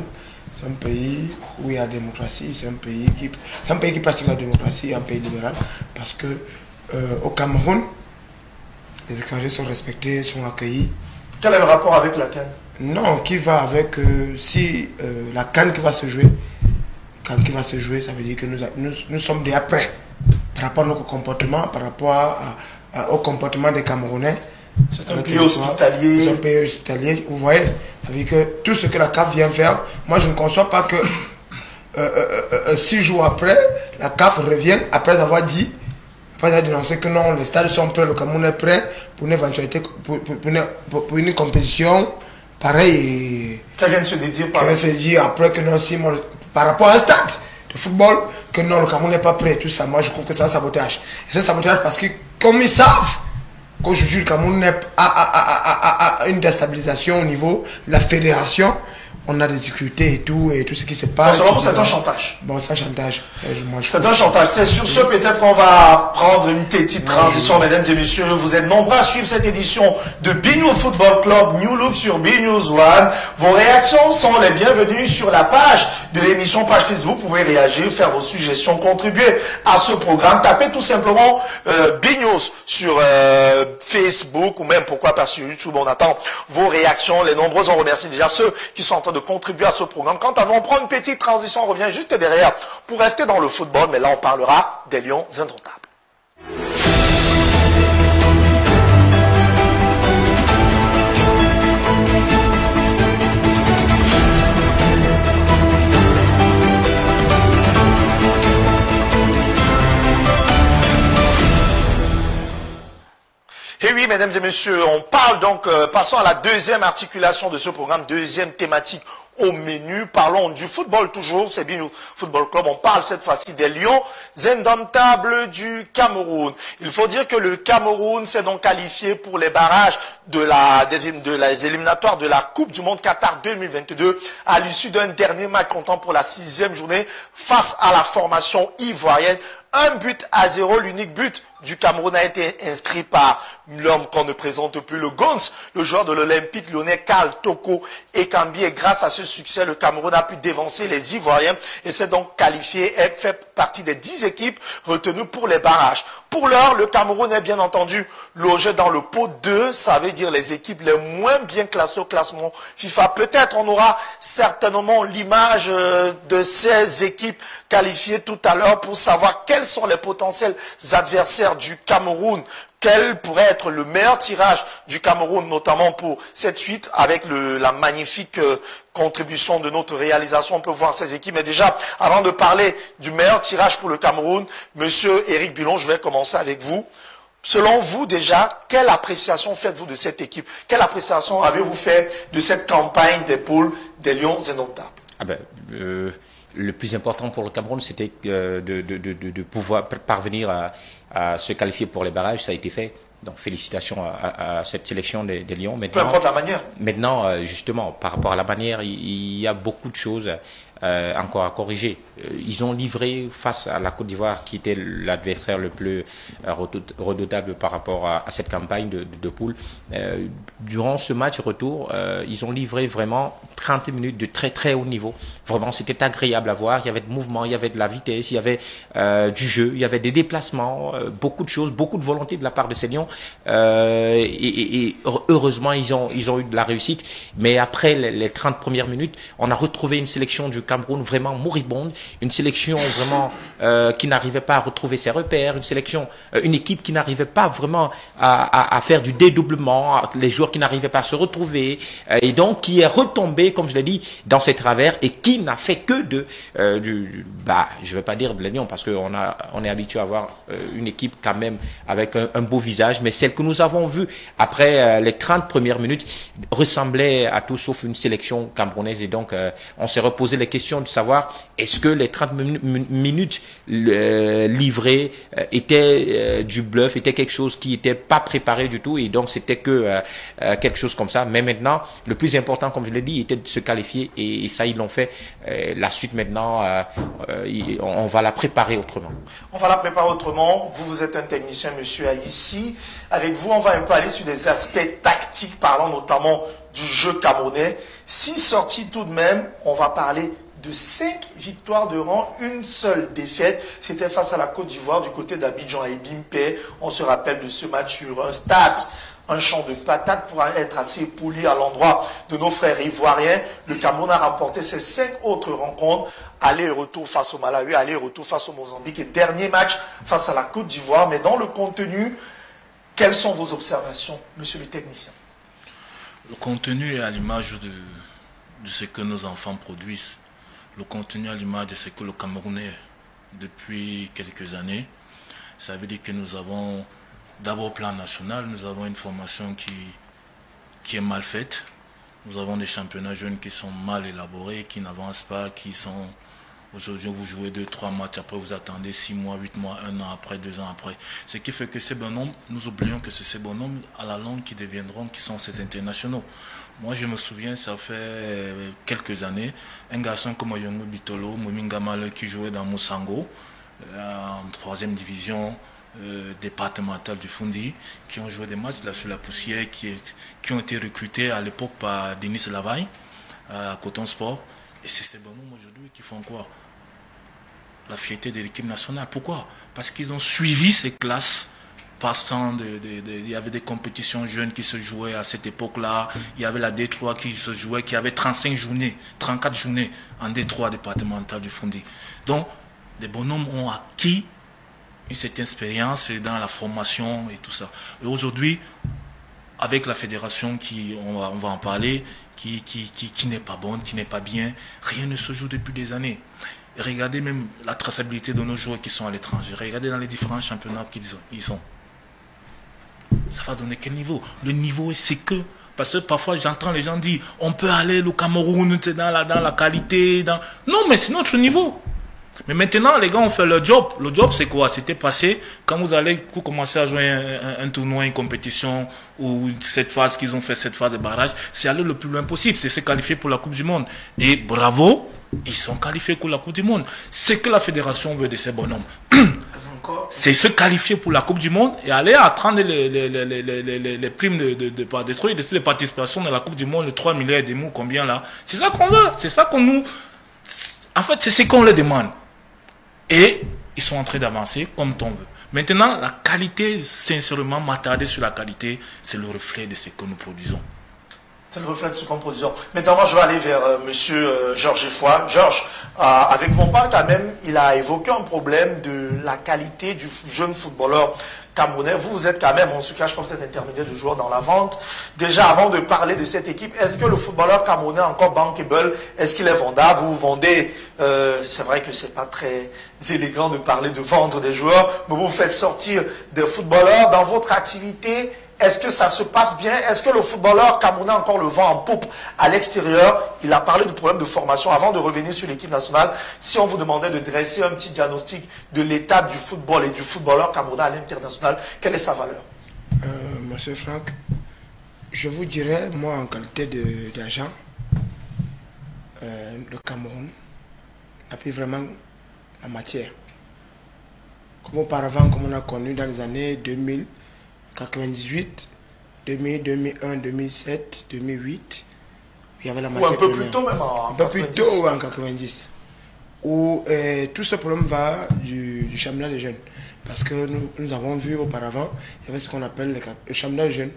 c'est un pays où il y a démocratie, c'est un pays qui, c'est un pays qui pratique la démocratie, un pays libéral, parce que euh, au Cameroun, les étrangers sont respectés, sont accueillis. Quel est le rapport avec la C A N? Non, qui va avec... Euh, si euh, la C A N qui va se jouer, C A N qui va se jouer, ça veut dire que nous, nous, nous sommes déjà prêts par rapport à notre comportement, par rapport à, à, au comportement des Camerounais. C'est un pays hospitalier. C'est un pays hospitalier, vous voyez. Ça veut dire que tout ce que la C A F vient faire, moi je ne conçois pas que euh, euh, euh, six jours après, la C A F revienne après avoir dit... Pas à dénoncer que non, les stades sont prêts, le Cameroun est prêt pour une éventualité, pour, pour, pour, une, pour, pour une compétition pareille. Ça vient de se dédire par... Ça vient de se dire après que non, si, moi, par rapport à un stade de football, que non, le Cameroun n'est pas prêt, tout ça. Moi, je trouve que c'est un sabotage. C'est un sabotage parce que, comme ils savent qu'aujourd'hui, le Cameroun a, a, a, a, a, a une déstabilisation au niveau de la fédération, on a des difficultés et tout, et tout ce qui se passe. C'est un chantage. Bon, c'est un chantage. C'est un chantage. C'est sur ce, peut-être qu'on va prendre une petite transition, mesdames et messieurs. Vous êtes nombreux à suivre cette édition de B News Football Club, New Look sur B News One. Vos réactions sont les bienvenues sur la page de l'émission, page Facebook. Vous pouvez réagir, faire vos suggestions, contribuer à ce programme. Tapez tout simplement euh, B News sur euh, Facebook ou même, pourquoi pas, sur YouTube. On attend vos réactions. Les nombreux, on remercie déjà ceux qui sont en train de de contribuer à ce programme. Quant à nous, on prend une petite transition, on revient juste derrière pour rester dans le football, mais là on parlera des Lions indomptables. Et oui, mesdames et messieurs, on parle donc, euh, passons à la deuxième articulation de ce programme, deuxième thématique au menu. Parlons du football toujours, c'est bien le Football Club. On parle cette fois-ci des Lions indomptables du Cameroun. Il faut dire que le Cameroun s'est donc qualifié pour les barrages de la, des, de la, des éliminatoires de la Coupe du Monde Qatar deux mille vingt-deux à l'issue d'un dernier match comptant pour la sixième journée face à la formation ivoirienne. Un but à zéro, l'unique but du Cameroun a été inscrit par l'homme qu'on ne présente plus, le Gons, le joueur de l'Olympique lyonnais Karl Toko Ekambi. Et grâce à ce succès, le Cameroun a pu dévancer les Ivoiriens et s'est donc qualifié et fait partie des dix équipes retenues pour les barrages. Pour l'heure, le Cameroun est bien entendu logé dans le pot deux, ça veut dire les équipes les moins bien classées au classement FIFA. Peut-être on aura certainement l'image de ces équipes qualifiées tout à l'heure pour savoir quels sont les potentiels adversaires du Cameroun Quel pourrait être le meilleur tirage du Cameroun, notamment pour cette suite, avec le, la magnifique euh, contribution de notre réalisation, on peut voir ces équipes. Mais déjà, avant de parler du meilleur tirage pour le Cameroun, Monsieur Eric Boulon, je vais commencer avec vous. Selon vous, déjà, quelle appréciation faites-vous de cette équipe? Quelle appréciation avez-vous fait de cette campagne des poules des Lions indomptables? Ah ben, euh, le plus important pour le Cameroun, c'était de, de, de, de pouvoir parvenir à, à se qualifier pour les barrages. Ça a été fait. Donc, félicitations à, à, à cette sélection des, des Lions. Peu importe la manière. Maintenant, justement, par rapport à la manière, il y a beaucoup de choses euh, encore à corriger. Ils ont livré face à la Côte d'Ivoire, qui était l'adversaire le plus redoutable par rapport à, à cette campagne de, de, de poule. Euh, durant ce match retour, euh, ils ont livré vraiment trente minutes de très très haut niveau. Vraiment, c'était agréable à voir. Il y avait de mouvement, il y avait de la vitesse, il y avait euh, du jeu, il y avait des déplacements, euh, beaucoup de choses, beaucoup de volonté de la part de ces Lions. Euh, et, et, et heureusement, ils ont, ils ont eu de la réussite. Mais après les, les trente premières minutes, on a retrouvé une sélection du Cameroun vraiment moribonde, une sélection vraiment euh, qui n'arrivait pas à retrouver ses repères, une sélection, euh, une équipe qui n'arrivait pas vraiment à, à, à faire du dédoublement, les joueurs qui n'arrivaient pas à se retrouver, euh, et donc qui est retombée, comme je l'ai dit, dans ses travers et qui n'a fait que de, euh, du, bah, je ne vais pas dire de l'union parce qu'on a, on est habitué à avoir euh, une équipe quand même avec un, un beau visage. Mais celle que nous avons vue après euh, les trente premières minutes ressemblait à tout sauf une sélection camerounaise. Et donc, euh, on s'est reposé les questions de savoir est-ce que les trente minutes euh, livrées euh, étaient euh, du bluff, était quelque chose qui n'était pas préparé du tout. Et donc, c'était que euh, euh, quelque chose comme ça. Mais maintenant, le plus important, comme je l'ai dit, était de se qualifier. Et, et ça, ils l'ont fait. Euh, la suite, maintenant, euh, euh, on, on va la préparer autrement. On va la préparer autrement. Vous, vous êtes un technicien, Monsieur Aïssi. Avec vous, on va un peu aller sur des aspects tactiques, parlant notamment du jeu camerounais. Six sorties tout de même, on va parler de cinq victoires de rang, une seule défaite. C'était face à la Côte d'Ivoire du côté d'Abidjan et Bimpe. On se rappelle de ce match sur un stade, un champ de patates pour être assez poli à l'endroit de nos frères ivoiriens. Le Cameroun a remporté ses cinq autres rencontres. Aller-retour face au Malawi, aller-retour face au Mozambique et dernier match face à la Côte d'Ivoire. Mais dans le contenu, quelles sont vos observations, monsieur le technicien? Le contenu est à l'image de, de ce que nos enfants produisent. Le contenu est à l'image de ce que le Camerounais est depuis quelques années. Ça veut dire que nous avons, d'abord au plan national, nous avons une formation qui, qui est mal faite. Nous avons des championnats jeunes qui sont mal élaborés, qui n'avancent pas, qui sont... Aujourd'hui, vous jouez deux, trois matchs, après vous attendez six mois, huit mois, un an après, deux ans après. Ce qui fait que ces bonhommes, nous oublions que c'est ces bonhommes à la longue qui deviendront, qui sont ces internationaux. Moi, je me souviens, ça fait quelques années, un garçon comme Oyongo Bitolo, Mumingamale, qui jouait dans Moussango, en troisième division euh, départementale du Fundi, qui ont joué des matchs là sur la poussière, qui, est, qui ont été recrutés à l'époque par Denis Lavaille, à Coton Sport. Et c'est ces bonhommes aujourd'hui qui font quoi? La fierté de l'équipe nationale. Pourquoi? Parce qu'ils ont suivi ces classes passant. De, de, de, il y avait des compétitions jeunes qui se jouaient à cette époque-là. Il y avait la D trois qui se jouait, qui avait trente-cinq journées, trente-quatre journées en D trois départementale du Fundi. Donc, les bonhommes ont acquis une certaine expérience dans la formation et tout ça. Et aujourd'hui, avec la fédération qui, on va, on va en parler, qui, qui, qui, qui n'est pas bonne, qui n'est pas bien, rien ne se joue depuis des années. Et regardez même la traçabilité de nos joueurs qui sont à l'étranger. Regardez dans les différents championnats qu'ils sont. Ça va donner quel niveau? Le niveau, c'est que... Parce que parfois, j'entends les gens dire, on peut aller au Cameroun, dans la, dans la qualité. Dans... Non, mais c'est notre niveau. Mais maintenant, les gars ont fait leur job. Le job, c'est quoi? C'était passé. Quand vous allez vous commencer à jouer un, un, un tournoi, une compétition, ou cette phase qu'ils ont fait, cette phase de barrage, c'est aller le plus loin possible. C'est se qualifier pour la Coupe du Monde. Et bravo, ils sont qualifiés pour la Coupe du Monde. C'est que la fédération veut de ces bonhommes. C'est se qualifier pour la Coupe du Monde et aller atteindre les, les, les, les, les, les primes de, de, de, de, de toutes les participations dans la Coupe du Monde, les trois milliards et demi, combien là? C'est ça qu'on veut. C'est ça qu'on nous... En fait, c'est ce qu'on leur demande. Et ils sont en train d'avancer comme on veut. Maintenant, la qualité, sincèrement, m'attarder sur la qualité, c'est le reflet de ce que nous produisons. C'est le reflet de ce qu'on produit. Maintenant, moi, je vais aller vers euh, monsieur euh, Georges Foy. Georges, euh, avec Vompa, quand même, il a évoqué un problème de la qualité du jeune footballeur Camerounais, vous, vous êtes quand même, en tout cas, je pense que vous êtes intermédiaire du joueur dans la vente. Déjà, avant de parler de cette équipe, est-ce que le footballeur camerounais est encore bankable? Est-ce qu'il est vendable? Vous vendez, euh, c'est vrai que c'est pas très élégant de parler de vendre des joueurs, mais vous faites sortir des footballeurs dans votre activité. Est-ce que ça se passe bien? Est-ce que le footballeur camerounais encore le vent en poupe à l'extérieur? Il a parlé du problème de formation. Avant de revenir sur l'équipe nationale, si on vous demandait de dresser un petit diagnostic de l'état du football et du footballeur camerounais à l'international, quelle est sa valeur? euh, Monsieur Franck, je vous dirais, moi en qualité d'agent, euh, le Cameroun n'a plus vraiment la matière. Comme auparavant, comme on a connu dans les années deux mille, quatre-vingt-dix-huit, deux mille, deux mille un, deux mille sept, deux mille huit, il y avait la matière. Ou un peu première. Plus tôt même en, un peu plus tôt ou en quatre-vingt-dix. Où euh, tout ce problème va du, du championnat des jeunes. Parce que nous, nous avons vu auparavant, il y avait ce qu'on appelle le, le championnat des jeunes,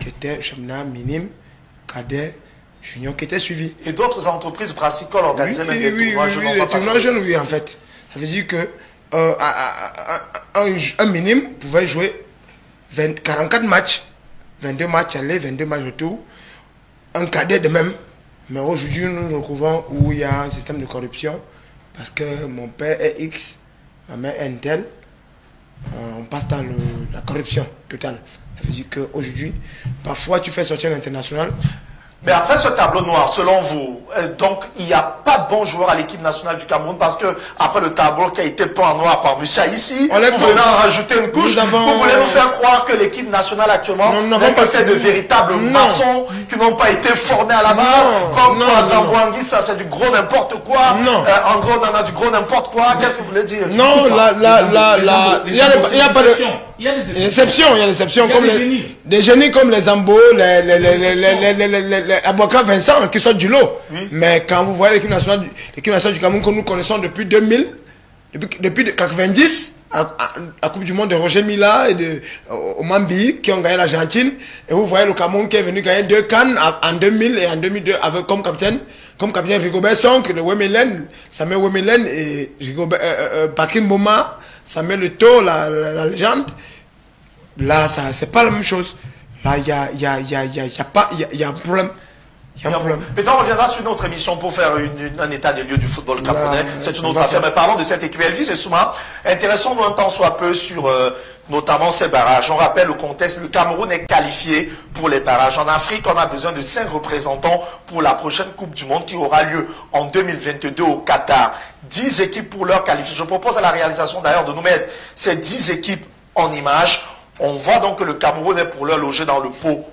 qui était le championnat minime, cadet, junior, qui était suivi. Et d'autres entreprises brassicoles organisaient oui, même des oui, tournois oui, jeunes. Oui, les tournois jeunes, oui, en fait. Ça veut dire que euh, un, un, un minime pouvait jouer quarante-quatre matchs, vingt-deux matchs aller, vingt-deux matchs retour, un cadet de même. Mais aujourd'hui, nous nous retrouvons où il y a un système de corruption parce que mon père est X, ma mère est tel. On passe dans le, la corruption totale. Ça veut dire qu'aujourd'hui, parfois tu fais sortir l'international. Mais après ce tableau noir, selon vous, donc il n'y a pas de bon joueur à l'équipe nationale du Cameroun parce que après le tableau qui a été peint en noir par Moussa ici, on vous venez en rajouter une couche, avons... vous voulez nous faire croire que l'équipe nationale actuellement n'a pas fait de véritables non. maçons qui n'ont pas été formés à la base, non. comme Zambouangui, ça c'est du gros n'importe quoi, euh, en gros on en a du gros n'importe quoi, qu'est-ce que vous voulez dire? Non, là, là, là, là, il n'y a pas de... Il y a des exceptions, il y a des exceptions, comme les génies. Des génies comme les Zambo, les, les, les, les, les, les, les, les, les Aboka Vincent qui sortent du lot. Oui. Mais quand vous voyez l'équipe nationale, l'équipe nationale du Cameroun que nous connaissons depuis deux mille, depuis, depuis quatre-vingt-dix, la Coupe du Monde de Roger Mila et de Omambi qui ont gagné l'Argentine, et vous voyez le Cameroun qui est venu gagner deux C A N en deux mille et en deux mille deux avec comme capitaine, comme capitaine Rigobert Sonk, le Wemelen, Samuel Wemelen et Rigobert, euh, euh, Patrick Mboma. Samuel Eto'o, la, la, la légende, là, c'est pas la même chose. Là, il n'y a, y a, y a, y a, y a pas, il y, y a un problème. Y a un problème. Mais on reviendra sur une autre émission pour faire une, une, un état des lieux du football camerounais. C'est une autre affaire. Mais parlons de cette équipe. Elvis et Souma, intéressons-nous un temps soit peu sur euh, notamment ces barrages. On rappelle le contexte, le Cameroun est qualifié pour les barrages. En Afrique, on a besoin de cinq représentants pour la prochaine Coupe du Monde qui aura lieu en deux mille vingt-deux au Qatar. dix équipes pour leur qualification. Je propose à la réalisation d'ailleurs de nous mettre ces dix équipes en image. On voit donc que le Cameroun est pour leur loger dans le pot.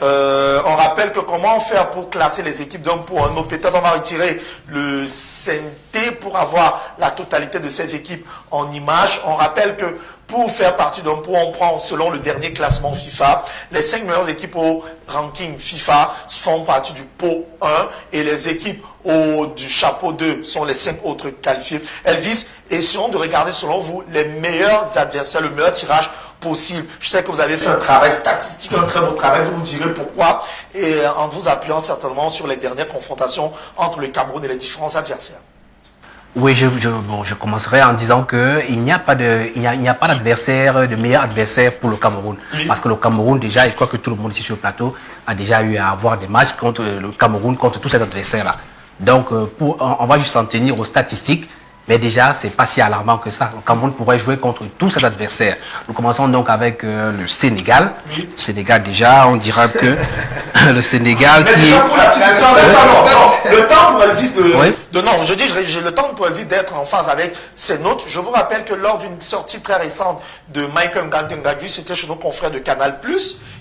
Euh, on rappelle que comment faire pour classer les équipes d'un pot à un autre. Peut-être on va retirer le C N T pour avoir la totalité de ces équipes en images. On rappelle que pour faire partie d'un pot, on prend selon le dernier classement FIFA. Les cinq meilleures équipes au ranking FIFA font partie du pot un et les équipes au, du chapeau deux sont les cinq autres qualifiées. Elvis, essayons de regarder selon vous les meilleurs adversaires, le meilleur tirage possible. Je sais que vous avez fait un travail statistique, un très beau travail, vous nous direz pourquoi, et en vous appuyant certainement sur les dernières confrontations entre le Cameroun et les différents adversaires. Oui, je, je, bon, je commencerai en disant qu'il n'y a pas de, il n'y a, il n'y a pas d'adversaire, de meilleur adversaire pour le Cameroun. Oui. Parce que le Cameroun, déjà, je crois que tout le monde ici sur le plateau a déjà eu à avoir des matchs contre le Cameroun, contre tous ces adversaires-là. Donc, pour, on, on va juste s'en tenir aux statistiques. Mais déjà, c'est pas si alarmant que ça. Le Cameroun pourrait jouer contre tous ses adversaires. Nous commençons donc avec euh, le Sénégal. Oui. Le Sénégal, déjà, on dira que le Sénégal... Mais qui déjà, est... pour la petite histoire, le, le temps pour Elvis de... Oui. de non, je dis, j'ai le temps pour Elvis d'être en phase avec ses notes. Je vous rappelle que lors d'une sortie très récente de Michael Ngadeu, c'était chez nos confrères de Canal+,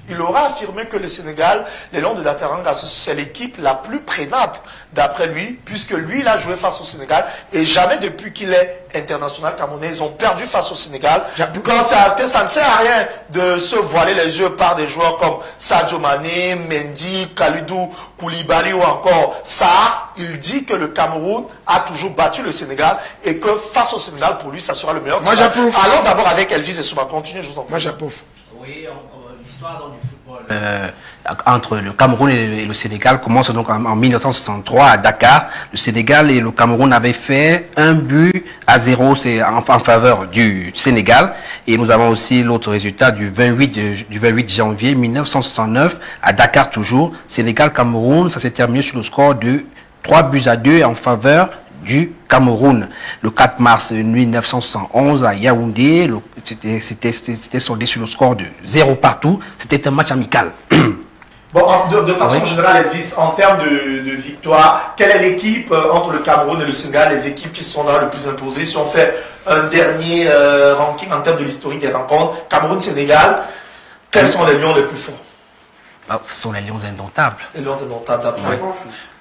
il aura affirmé que le Sénégal, les Lions de Dakaranga, c'est l'équipe la plus prenable, d'après lui, puisque lui, il a joué face au Sénégal, et jamais depuis Depuis qu'il est international camerounais, ils ont perdu face au Sénégal. Quand ça, ça ne sert à rien de se voiler les yeux par des joueurs comme Sadio Mané, Mendy, Kalidou, Koulibaly ou encore Sarr. Il dit que le Cameroun a toujours battu le Sénégal et que face au Sénégal, pour lui, ça sera le meilleur. Moi, j'approuve. Allons d'abord avec Elvis et Souma. Continuez, je vous en prie. Moi, j'approuve. Oui, l'histoire du football. Euh, entre le Cameroun et le Sénégal commence donc en mille neuf cent soixante-trois à Dakar. Le Sénégal et le Cameroun avaient fait un but à zéro en faveur du Sénégal. Et nous avons aussi l'autre résultat du vingt-huit janvier mille neuf cent soixante-neuf à Dakar toujours. Sénégal-Cameroun, ça s'est terminé sur le score de trois buts à deux en faveur du Cameroun. Le quatre mars mille neuf cent soixante et onze à Yaoundé, c'était soldé sur le score de zéro partout. C'était un match amical. Bon, de, de façon oui. générale, Elvis, en termes de, de victoire, quelle est l'équipe euh, entre le Cameroun et le Sénégal, les équipes qui sont là le plus imposées? Si on fait un dernier euh, ranking en termes de l'historique des rencontres, Cameroun-Sénégal, quels oui. sont les lions les plus forts? Ah, ce sont les lions indomptables. Les lions indomptables, après.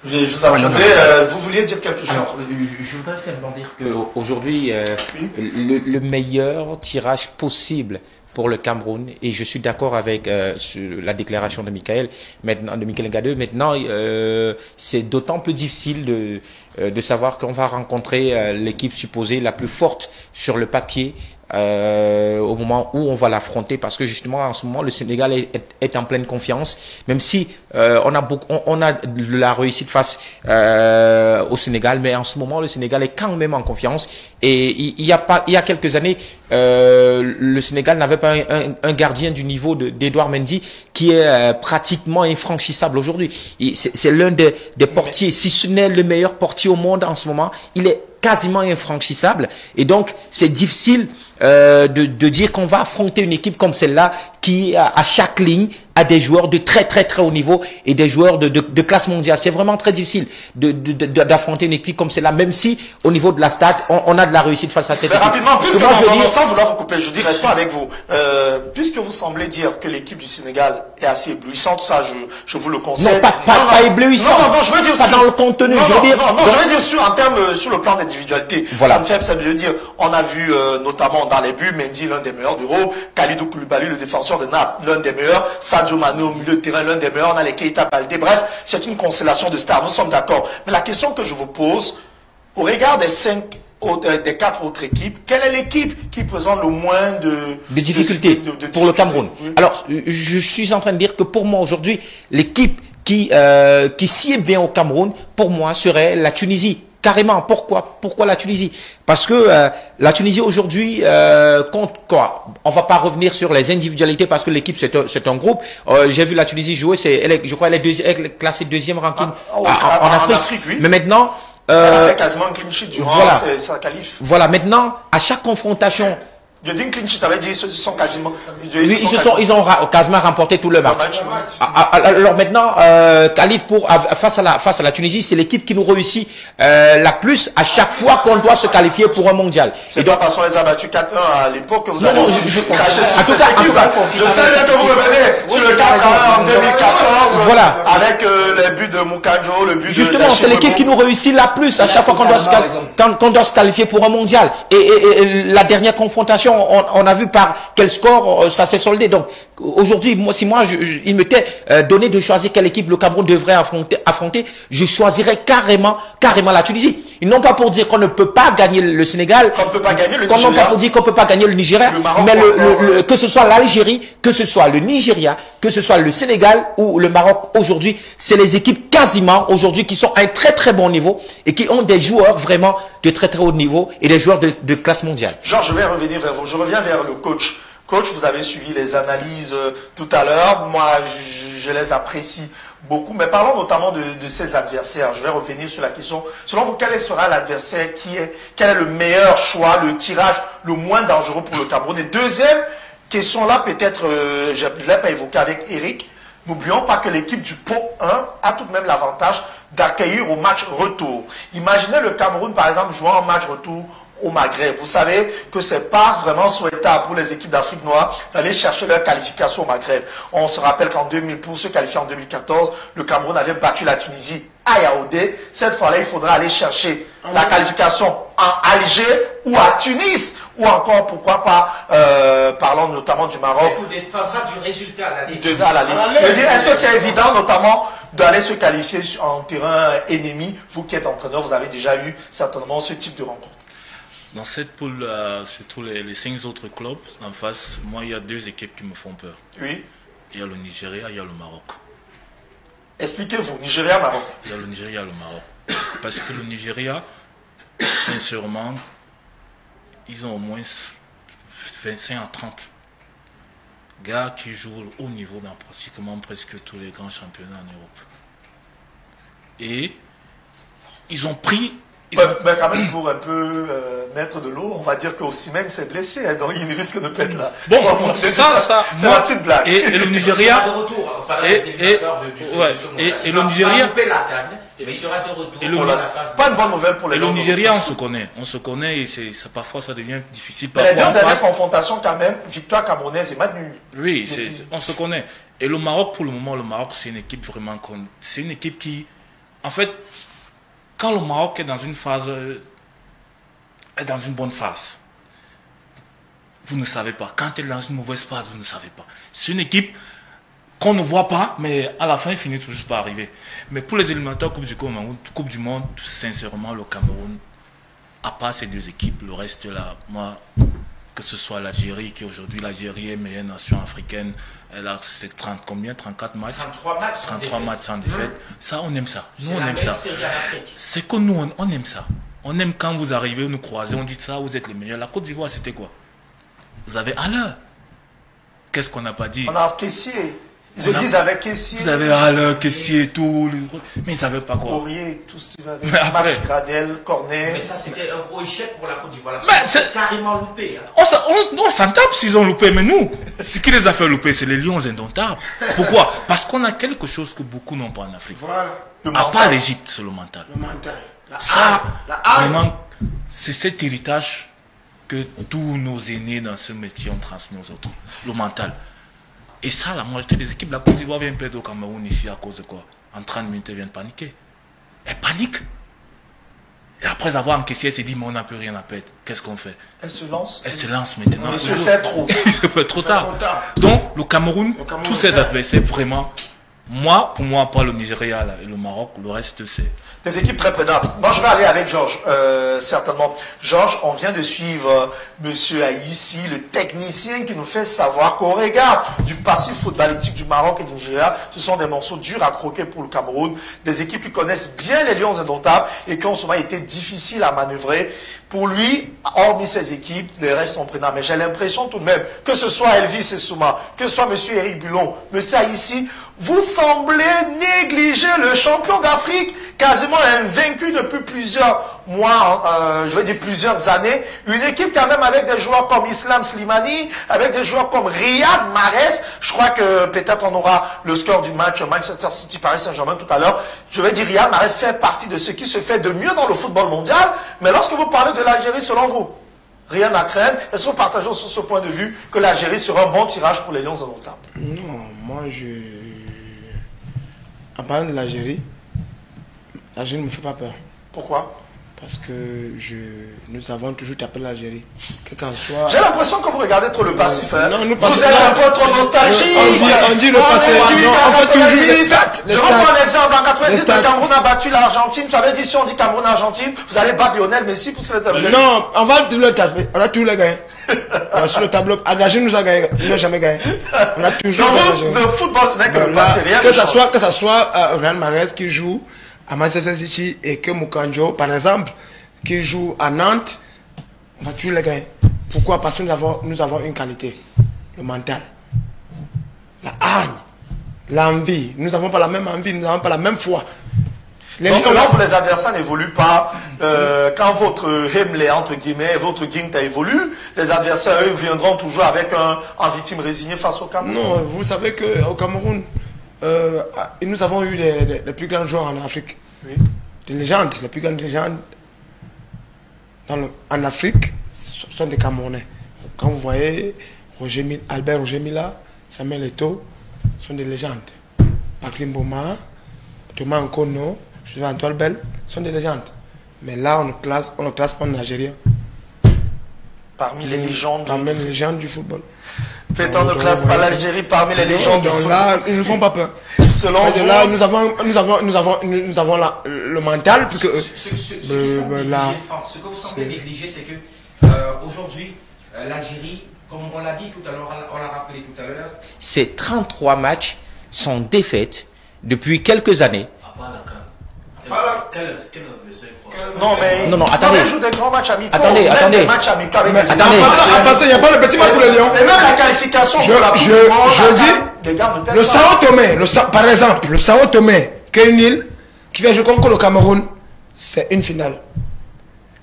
Oui. Je vous avais euh, vous vouliez dire quelque chose? Alors, je, je voudrais simplement dire qu'aujourd'hui, euh, oui. le, le meilleur tirage possible pour le Cameroun, et je suis d'accord avec euh, la déclaration de Michael, maintenant, de Michael Ngadeu. Maintenant, euh, c'est d'autant plus difficile de, euh, de savoir qu'on va rencontrer euh, l'équipe supposée la plus forte sur le papier euh, au moment où on va l'affronter, parce que justement, en ce moment, le Sénégal est, est, est en pleine confiance, même si euh, on a beaucoup, on, on a de la réussite face euh, au Sénégal, mais en ce moment, le Sénégal est quand même en confiance. Et il, il y a pas, il y a quelques années, euh, le Sénégal n'avait pas un, un, un gardien du niveau d'Edouard Mendy qui est euh, pratiquement infranchissable aujourd'hui. C'est l'un des, des portiers, si ce n'est le meilleur portier au monde en ce moment. Il est quasiment infranchissable, et donc c'est difficile euh, de, de dire qu'on va affronter une équipe comme celle-là qui, à, à chaque ligne, a des joueurs de très très très haut niveau et des joueurs de, de, de classe mondiale. C'est vraiment très difficile de d'affronter une équipe comme celle-là, même si au niveau de la stat, on, on a de la réussite face à cette équipe. Rapidement, puisque moi, je dis, sans vouloir vous couper, je dis restons avec vous. Euh, puisque vous semblez dire que l'équipe du Sénégal est assez éblouissante, ça je, je vous le conseille. Non, pas, pas, non, pas éblouissante, non, non, non, je veux dire pas sur... dans le contenu. Non, je veux dire, non, non, non, je veux dire sur, en termes, euh, sur le plan des individualité. Voilà. Ça me fait, ça veut dire, on a vu euh, notamment dans les buts, Mendy, l'un des meilleurs d'Europe, Kalidou Koulibaly, le défenseur de Naples, l'un des meilleurs, Sadio Mané au milieu de terrain, l'un des meilleurs, on a les Keita Baldé. Bref, c'est une constellation de stars, nous sommes d'accord. Mais la question que je vous pose, au regard des cinq, euh, des quatre autres équipes, quelle est l'équipe qui présente le moins de, de difficultés de, de, de, de pour difficultés. Le Cameroun? Alors, je suis en train de dire que pour moi aujourd'hui, l'équipe qui, euh, qui sied bien au Cameroun, pour moi, serait la Tunisie. Carrément. Pourquoi? Pourquoi la Tunisie? Parce que euh, la Tunisie aujourd'hui euh, compte quoi? On va pas revenir sur les individualités parce que l'équipe c'est un, un groupe. Euh, J'ai vu la Tunisie jouer, c'est, elle est, je crois, elle est, deuxi elle est classée deuxième ranking ah, oh, à, en, en Afrique. En Afrique oui. Mais maintenant, euh, elle a fait quasiment un clean sheet durant voilà. sa qualif. Voilà. Maintenant, à chaque confrontation. Je dis une clean sheet, ça veut dire qu'ils se sont quasiment... Ils, oui, se sont ils, sont, ils ont quasiment remporté tout le match. Le match. Alors maintenant, euh, qualif pour, face à la, face à la Tunisie, c'est l'équipe qui nous réussit euh, la plus à chaque fois qu'on doit se qualifier pour un mondial. C'est donc parce qu'on les a battus quatre un à l'époque que vous non, avez non, je, je, craché sur cette équipe. Je sais bien que vous revenez oui, sur le quatre un en deux mille quatorze voilà. avec euh, les buts de Moukandjo, le but de... Justement, c'est l'équipe qui nous réussit la plus à chaque fois qu'on doit se qualifier pour un mondial. Et la dernière confrontation, On, on a vu par quel score ça s'est soldé. Donc aujourd'hui, moi, si moi, je, je, il m'était euh, donné de choisir quelle équipe le Cameroun devrait affronter, affronter, je choisirais carrément, carrément la Tunisie. Et non pas pour dire qu'on ne peut pas gagner le Sénégal, qu'on ne peut pas gagner le Nigeria, non pas pour dire qu'on ne peut pas gagner le Nigeria, le Maroc, mais le, le, le, que ce soit l'Algérie, que ce soit le Nigeria, que ce soit le Sénégal ou le Maroc aujourd'hui, c'est les équipes quasiment aujourd'hui qui sont à un très très bon niveau et qui ont des joueurs vraiment de très très haut niveau et des joueurs de, de classe mondiale. Georges, je vais revenir vers vous. Je reviens vers le coach. Coach, vous avez suivi les analyses euh, tout à l'heure. Moi, je, je les apprécie beaucoup. Mais parlons notamment de, de ses adversaires. Je vais revenir sur la question. Selon vous, quel sera l'adversaire qui est, quel est le meilleur choix, le tirage le moins dangereux pour le Cameroun? Et deuxième question là, peut-être, euh, je ne l'ai pas évoqué avec Eric. N'oublions pas que l'équipe du pot un a tout de même l'avantage d'accueillir au match retour. Imaginez le Cameroun, par exemple, jouant en match retour au Maghreb. Vous savez que c'est pas vraiment souhaitable pour les équipes d'Afrique noire d'aller chercher leur qualification au Maghreb. On se rappelle qu'en deux mille, pour se qualifier en deux mille quatorze, le Cameroun avait battu la Tunisie à Yaoundé. Cette fois-là, il faudra aller chercher la qualification en Alger ou à Tunis, ou encore, pourquoi pas, euh, parlons notamment du Maroc. Tout dépendra du résultat à la Ligue. Est-ce que c'est évident, notamment, d'aller se qualifier en terrain ennemi? Vous qui êtes entraîneur, vous avez déjà eu certainement ce type de rencontre. Dans cette poule, euh, surtout les, les cinq autres clubs en face, moi, il y a deux équipes qui me font peur. Oui. Il y a le Nigeria, il y a le Maroc. Expliquez-vous, Nigeria-Maroc. Il y a le Nigeria et le Maroc. Parce que le Nigeria, sincèrement, ils ont au moins vingt-cinq à trente gars qui jouent au haut niveau dans pratiquement presque tous les grands championnats en Europe. Et ils ont pris... Ils mais, ont... mais quand même, pour un peu euh, mettre de l'eau, on va dire qu'Osimhen s'est blessé, hein, donc il risque de perdre là. Bon, bon ça, ça... C'est la petite blague. Et, et le Nigeria... Et, et, ouais, et, et le Nigeria... Et le, voilà. Pas une bonne nouvelle pour les et le Nigeria, on se connaît. On se connaît et c'est parfois ça devient difficile. Parfois, mais les deux dernières confrontations quand même, victoire camerounaise et match nul. Oui, on se connaît. Et le Maroc, pour le moment, le Maroc, c'est une équipe vraiment... C'est une équipe qui... En fait, quand le Maroc est dans une phase... est dans une bonne phase, vous ne savez pas. Quand elle est dans une mauvaise phase, vous ne savez pas. C'est une équipe... qu'on ne voit pas, mais à la fin, il finit toujours par arriver. Mais pour les éliminatoires Coupe du Monde, Coupe du Monde, sincèrement, le Cameroun, à part ces deux équipes, le reste là, moi, que ce soit l'Algérie, qui aujourd'hui, l'Algérie est meilleure nation africaine, elle a trente, combien, trente-quatre matchs, trente-trois matchs, trente-trois matchs sans défaite. Mmh. Ça, on aime ça. Nous, on aime ça. C'est que nous, on, on aime ça. On aime quand vous arrivez, nous croisez, on dit ça, vous êtes les meilleurs. La Côte d'Ivoire, c'était quoi? Vous avez à l'heure. Qu'est-ce qu'on n'a pas dit? On a encaissé. Ils on disent a... avec Kessié. Ils avaient Alain, Kessié et tout. Mais ils ne savaient pas quoi. Aurier, tout ce qui va avec. Max Gradel, Corneille. Mais ça, c'était un gros échec pour la Côte d'Ivoire. C'est carrément loupé. Hein. On s'en tape s'ils ont loupé, mais nous, ce qui les a fait louper, c'est les lions indomptables. Pourquoi? Parce qu'on a quelque chose que beaucoup n'ont pas en Afrique. Voilà. À part l'Égypte, c'est le mental. Le mental. La ça, c'est cet héritage que tous nos aînés dans ce métier ont transmis aux autres. Le mental. Et ça, la majorité des équipes, la Côte d'Ivoire vient perdre au Cameroun ici à cause de quoi? En trente minutes, elle vient de paniquer. Elle panique. Et après avoir encaissé, elle s'est dit, mais on n'a plus rien à perdre. Qu'est-ce qu'on fait? Elle se lance. Elle se lance maintenant. Elle se fait trop. Elle se fait trop tard. Donc, le Cameroun, le Cameroun tous ses adversaires, vraiment, moi, pour moi, pas le Nigeria là, et le Maroc, le reste, c'est... Des équipes très prédables. Moi, je vais aller avec Georges, euh, certainement. Georges, on vient de suivre euh, Monsieur Aïssi, le technicien qui nous fait savoir qu'au regard du passif footballistique du Maroc et du Nigeria, ce sont des morceaux durs à croquer pour le Cameroun. Des équipes qui connaissent bien les lions indomptables et qui ont souvent été difficiles à manœuvrer. Pour lui, hormis ces équipes, les restes sont prédables. Mais j'ai l'impression tout de même, que ce soit Elvis Souma, que ce soit Monsieur Eric Boulon, Monsieur Aïssi, vous semblez négliger le champion d'Afrique, quasiment invaincu depuis plusieurs mois, euh, je veux dire plusieurs années. Une équipe quand même avec des joueurs comme Islam Slimani, avec des joueurs comme Riyad Mahrez. Je crois que peut-être on aura le score du match Manchester City Paris Saint-Germain tout à l'heure. Je veux dire Riyad Mahrez fait partie de ce qui se fait de mieux dans le football mondial. Mais lorsque vous parlez de l'Algérie, selon vous, rien à craindre. Est-ce que vous partagez sur ce point de vue que l'Algérie sera un bon tirage pour les Lions de l'Ontario? Non, moi je... En parlant de l'Algérie, l'Algérie ne me fait pas peur. Pourquoi? Parce que je, nous avons toujours tapé l'Algérie. Soit... J'ai l'impression que vous regardez trop le passif. Euh, hein. Non, nous vous passons, êtes un peu trop nostalgique. On, on dit le passé. Je reprends un exemple. En quatre-vingt-dix, le Cameroun a battu l'Argentine. Ça veut dire si on dit Cameroun-Argentine, vous allez battre Lionel Messi pour se le... Non, on va tout le taper. On a tout le gagné. Sur le tableau, Agagé nous a gagné. Nous n'a jamais gagné. On a toujours gagné. Le football, ce n'est que le passé. Que ce soit Real Mahrez qui joue à Manchester City et que Mukanjo, par exemple, qui joue à Nantes, on va toujours les gagner. Pourquoi? Parce que nous avons, nous avons une qualité, le mental, la hargne, l'envie. Nous n'avons pas la même envie, nous n'avons pas la même foi. Les Donc, selon vous, les adversaires n'évoluent pas. Euh, quand votre Hemley, entre guillemets, votre Ginta évolue, les adversaires, eux, viendront toujours avec un, un victime résigné face au Cameroun. Non, vous savez qu'au Cameroun, Euh, et nous avons eu les, les, les plus grands joueurs en Afrique, oui. Des légendes, les plus grandes légendes dans le, en Afrique ce sont des Camerounais. Quand vous voyez Roger, Albert Roger Mila, Samuel Eto'o, sont des légendes. Patrick Mboma, Thomas Nkono, Justin Antoine Bell, sont des légendes. Mais là, on ne classe, on ne classe pas en Algérien. Parmi les légendes, parmi les légendes du football. Pétan ne classe pas l'Algérie parmi les légendes. Donc là, ils ne font pas peur. Selon vous, là, nous avons, nous avons, nous avons, nous avons la, le mental. Puisque, ce, ce, ce, ce, euh, que là, ce que vous semblez négliger, c'est que euh, aujourd'hui, euh, l'Algérie, comme on l'a dit tout à l'heure, on l'a rappelé tout à l'heure, c'est trente-trois matchs sans défaite depuis quelques années. Non mais non non attendez. On joue des grands matchs amicaux. Attendez, attendez. Matchs amicaux avec attendez. À passer, il n'y a pas le petit match pour les Lions. Et même la qualification je, pour la Coupe du Monde. Je dis le Sao Tomé, le Sao, par exemple, le Sao Tomé, Kenil qui vient jouer contre le Cameroun, c'est une finale.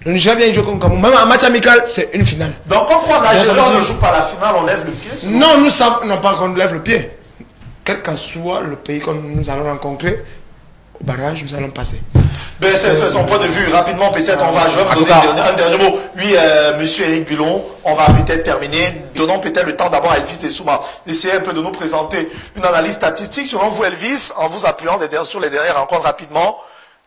Le Niger vient jouer contre le Cameroun, même un match amical, c'est une finale. Donc pourquoi la Géorgie ne joue pas la finale, on lève le pied? Non, nous savons non pas qu'on lève le pied. Quel qu'en soit le pays que nous allons rencontrer au barrage, nous allons passer. Ben, c'est son point de vue. Rapidement, peut-être, on va, je vais vous donner un dernier, un dernier mot. Oui, euh, monsieur Eric Boulon, on va peut-être terminer. Donnons peut-être le temps d'abord à Elvis Souma. Essayez un peu de nous présenter une analyse statistique. Selon vous, Elvis, en vous appuyant sur les dernières rencontres rapidement,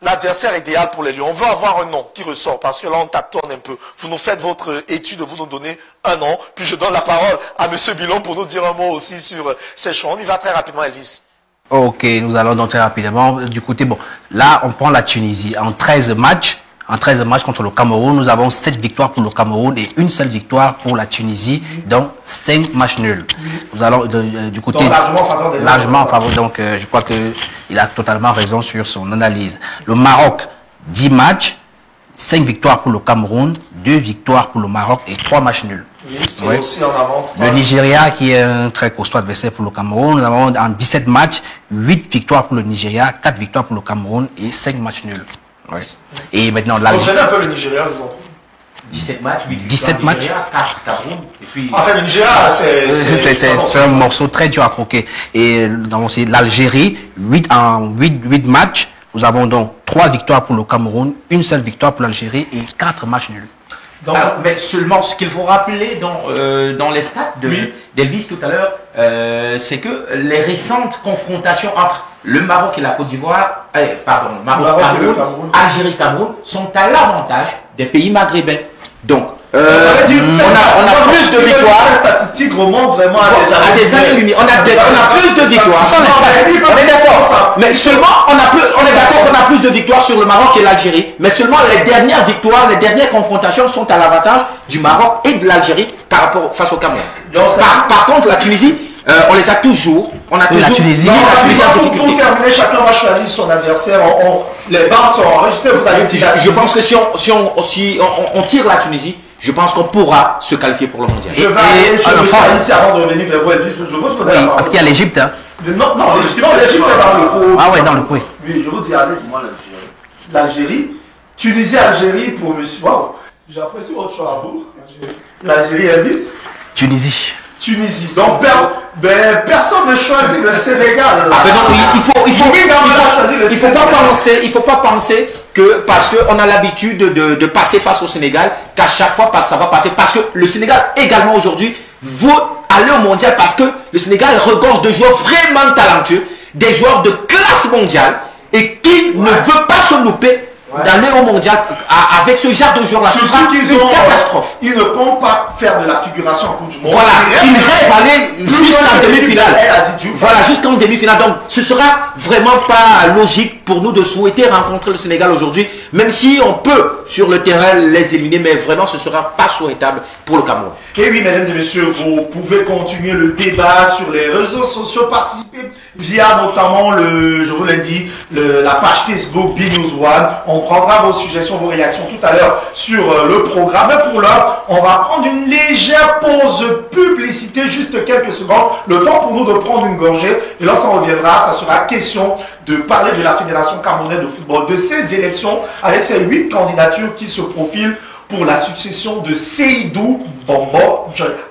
l'adversaire idéal pour les Lions. On veut avoir un nom qui ressort parce que là, on tâtonne un peu. Vous nous faites votre étude, vous nous donnez un nom. Puis je donne la parole à monsieur Boulon pour nous dire un mot aussi sur ces choix. On y va très rapidement, Elvis. Ok, nous allons donc très rapidement. Du côté, bon, là, on prend la Tunisie. En treize matchs, en treize matchs contre le Cameroun, nous avons sept victoires pour le Cameroun et une seule victoire pour la Tunisie, donc cinq matchs nuls. Nous allons, de, de, du côté... Donc, largement en faveur. Donc, euh, je crois qu'il a totalement raison sur son analyse. Le Maroc, dix matchs, cinq victoires pour le Cameroun, deux victoires pour le Maroc et trois matchs nuls. Oui, oui. Aussi en avant, le Nigeria qui est un très costaud adversaire pour le Cameroun. Nous avons en dix-sept matchs, huit victoires pour le Nigeria, quatre victoires pour le Cameroun et cinq matchs nuls. Oui. Et maintenant, la... Vous un peu le Nigeria, je vous en prie. dix-sept matchs, huit dix-sept matchs. Nigeria, quatre Cameroun. Et puis... Enfin, le Nigeria, c'est un morceau très dur à croquer. Et c'est l'Algérie, huit en huit matchs. Nous avons donc trois victoires pour le Cameroun, une seule victoire pour l'Algérie et quatre matchs nuls. Donc, alors, mais seulement ce qu'il faut rappeler dans, euh, dans les stats d'Elvis de, oui. tout à l'heure, euh, c'est que les récentes confrontations entre le Maroc et la Côte d'Ivoire, euh, pardon, Maroc-Cameroun, Algérie-Cameroun, sont à l'avantage des pays maghrébins. Donc, euh, on, dit, on, a, on a plus de victoires. Les statistiques remontent vraiment à des années-lumière. On a plus de victoires. On est d'accord. Mais seulement, on, a plus, on est d'accord qu'on a plus de victoires sur le Maroc et l'Algérie. Mais seulement les dernières victoires, les dernières confrontations sont à l'avantage du Maroc et de l'Algérie par rapport face au Cameroun. Par, par contre, la Tunisie, euh, on les a toujours. On a toujours. La Tunisie, non, la Tunisie pour, pour terminer, chacun va choisir son adversaire. On, on, les barres sont enregistrées. Vous avez déjà. Je pense que si on, si on, si on, on tire la Tunisie, je pense qu'on pourra se qualifier pour le mondial. Je vais aller chez ici avant de revenir vers vous, Elvis. Je vous connais. Oui, parce qu'il y a l'Égypte. Hein. Non, non, justement, l'Égypte est dans le pot. Ah ouais, dans le pot. Oui, je vous dis, allez, c'est moi l'Algérie. Tunisie, Algérie pour monsieur. Waouh, j'apprécie votre choix à vous. L'Algérie, Elvis. Tunisie. Tunisie. Donc, ben, personne ne choisit le Sénégal. Ah, ben non, il faut, il faut, il faut pas penser, il faut pas penser que parce qu'on a l'habitude de, de, de passer face au Sénégal, qu'à chaque fois ça va passer. Parce que le Sénégal également aujourd'hui veut aller au mondial parce que le Sénégal regorge de joueurs vraiment talentueux, des joueurs de classe mondiale et qui ouais. ne veut pas se louper. D'aller au mondial avec ce genre de joueurs-là, ce sera une catastrophe. Ils ne comptent pas faire de la figuration en Coupe du Monde. Voilà, ils rêvent aller jusqu'en demi-finale. Voilà, jusqu'en demi-finale. Donc, ce sera vraiment pas logique pour nous de souhaiter rencontrer le Sénégal aujourd'hui, même si on peut sur le terrain les éliminer, mais vraiment, ce sera pas souhaitable pour le Cameroun. Et oui, mesdames et messieurs, vous pouvez continuer le débat sur les réseaux sociaux, participer via notamment le, je vous l'ai dit, le, la page Facebook B News One. On On prendra vos suggestions, vos réactions tout à l'heure sur euh, le programme. Mais pour l'heure, on va prendre une légère pause publicité, juste quelques secondes. Le temps pour nous de prendre une gorgée. Et lorsqu'on reviendra, ça sera question de parler de la Fédération camerounaise de football, de ces élections, avec ces huit candidatures qui se profilent pour la succession de Seidou Mbombo Njoya.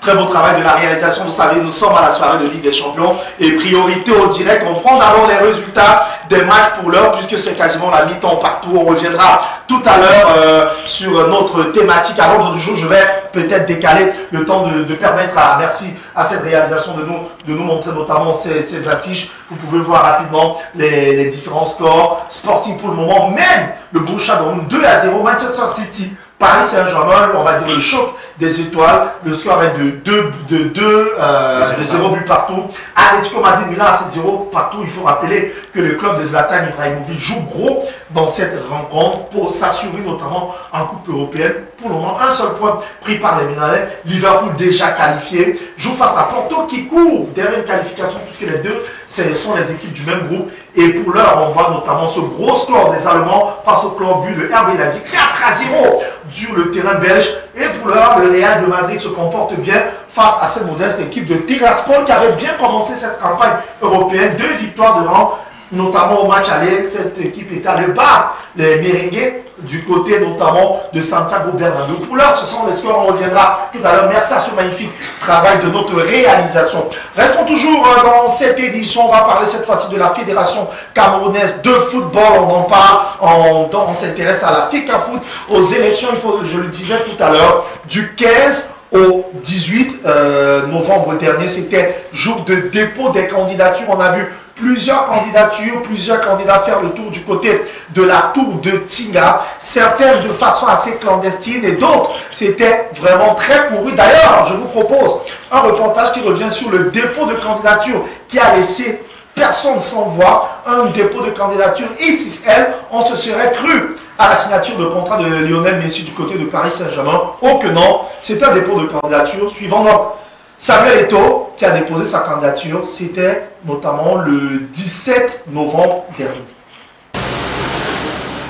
Très beau travail de la réalisation, vous savez, nous sommes à la soirée de Ligue des Champions et priorité au direct, on prend d'abord les résultats des matchs pour l'heure puisque c'est quasiment la mi-temps partout, on reviendra tout à l'heure euh, sur notre thématique. Avant de jour, je vais peut-être décalé le temps de, de permettre à, merci à cette réalisation de nous, de nous montrer notamment ces, ces affiches. Vous pouvez voir rapidement les, les différents scores sportifs pour le moment. Même le Borussia Dortmund deux à zéro, Manchester City, Paris Saint-Germain, on va dire le choc des étoiles, le score est de deux, de, de, euh, de zéro but partout. Atletico Madrid Milan à sept zéro partout. Il faut rappeler que le club de Zlatan Ibrahimovic joue gros dans cette rencontre pour s'assurer notamment en Coupe européenne. Pour le moment, un seul point pris par les Milanais. Liverpool déjà qualifié joue face à Porto qui court derrière une qualification puisque les deux ce sont les équipes du même groupe. Et pour l'heure, on voit notamment ce gros score des Allemands face au club but, le R B Leipzig quatre à zéro sur le terrain belge. Et pour l'heure, le Real de Madrid se comporte bien face à cette modeste équipe de Tiraspol qui avait bien commencé cette campagne européenne. Deux victoires de rang, notamment au match aller. Cette équipe est à le bar, les Merengues, du côté notamment de Santiago Bernabéu. Pour l'heure, ce sont les scores, on reviendra tout à l'heure. Merci à ce magnifique travail de notre réalisation. Restons toujours dans cette édition, on va parler cette fois-ci de la Fédération Camerounaise de Football, on en parle, on, on s'intéresse à la FECAFOOT, aux élections, il faut, je le disais tout à l'heure, du quinze au dix-huit euh, novembre dernier, c'était jour de dépôt des candidatures, on a vu plusieurs candidatures, plusieurs candidats faire le tour du côté de la tour de Tinga. Certaines de façon assez clandestine et d'autres, c'était vraiment très pourri. D'ailleurs, je vous propose un reportage qui revient sur le dépôt de candidature qui a laissé personne sans voix. Un dépôt de candidature I six L, on se serait cru à la signature de contrat de Lionel Messi du côté de Paris Saint-Germain. Oh que non, c'est un dépôt de candidature suivant l'ordre. Samuel Eto'o, qui a déposé sa candidature, c'était notamment le dix-sept novembre dernier.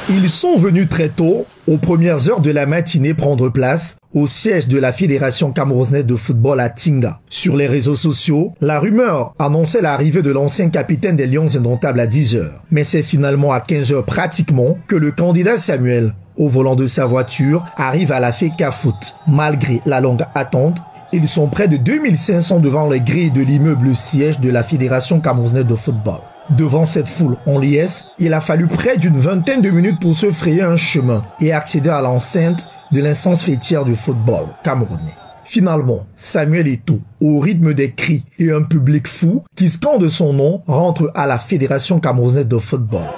Ils sont venus très tôt, aux premières heures de la matinée, prendre place au siège de la Fédération Camerounaise de Football à Tinga. Sur les réseaux sociaux, la rumeur annonçait l'arrivée de l'ancien capitaine des Lions Indomptables à dix heures. Mais c'est finalement à quinze heures pratiquement que le candidat Samuel, au volant de sa voiture, arrive à la FECAFOOT. Malgré la longue attente, ils sont près de deux mille cinq cents devant les grilles de l'immeuble siège de la Fédération Camerounaise de Football. Devant cette foule en liesse, il a fallu près d'une vingtaine de minutes pour se frayer un chemin et accéder à l'enceinte de l'instance fêtière du football camerounais. Finalement, Samuel Eto'o, au rythme des cris et un public fou qui scande son nom, rentre à la Fédération Camerounaise de Football.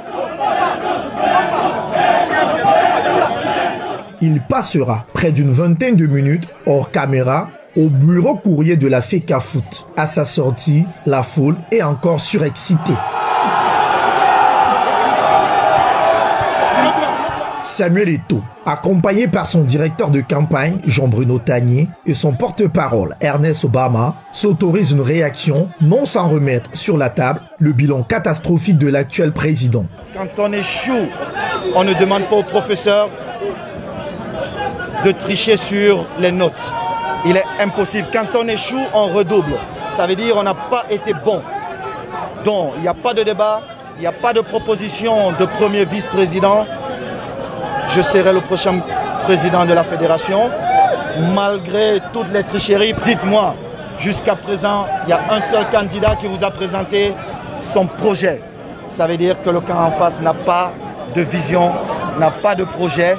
Il passera près d'une vingtaine de minutes hors caméra au bureau courrier de la FECAFOOT. À sa sortie, la foule est encore surexcitée. Samuel Eto'o, accompagné par son directeur de campagne, Jean-Bruno Tanier, et son porte-parole, Ernest Obama, s'autorise une réaction, non sans remettre sur la table le bilan catastrophique de l'actuel président. Quand on échoue, on ne demande pas au professeur de tricher sur les notes. Il est impossible. Quand on échoue, on redouble. Ça veut dire qu'on n'a pas été bon. Donc, il n'y a pas de débat, il n'y a pas de proposition de premier vice-président. Je serai le prochain président de la fédération. Malgré toutes les tricheries, dites-moi, jusqu'à présent, il y a un seul candidat qui vous a présenté son projet. Ça veut dire que le camp en face n'a pas de vision, n'a pas de projet.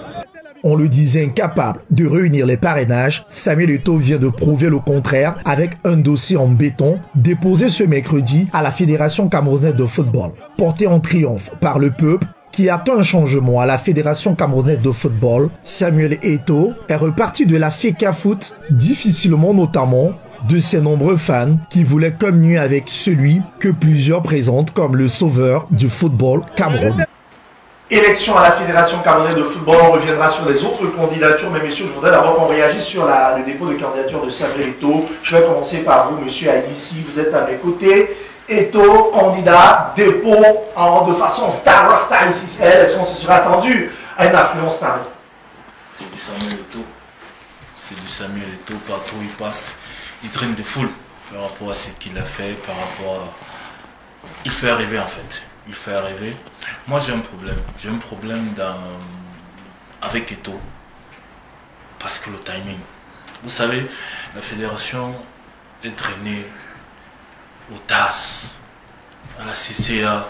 On le disait incapable de réunir les parrainages, Samuel Eto'o vient de prouver le contraire avec un dossier en béton déposé ce mercredi à la Fédération Camerounaise de Football. Porté en triomphe par le peuple qui attend un changement à la Fédération Camerounaise de Football, Samuel Eto'o est reparti de la FECAFOOT, difficilement notamment de ses nombreux fans qui voulaient communier avec celui que plusieurs présentent comme le sauveur du football camerounais. Élection à la Fédération Camerounaise de Football, on reviendra sur les autres candidatures, mais messieurs, je voudrais d'abord qu'on réagisse sur la, le dépôt de candidature de Samuel Eto'o. Je vais commencer par vous, monsieur Aïssi, vous êtes à mes côtés. Eto'o, candidat, dépôt en, de façon Star Wars, Star ici, est-ce qu'on se serait attendu à une influence pareille? C'est du Samuel Eto'o, c'est du Samuel Eto'o, partout il passe, il traîne des foules par rapport à ce qu'il a fait, par rapport à... Il fait arriver en fait. Il fait arriver. Moi j'ai un problème. J'ai un problème dans... avec Eto'o. Parce que le timing. Vous savez, la fédération est traînée au T A S, à la C C A,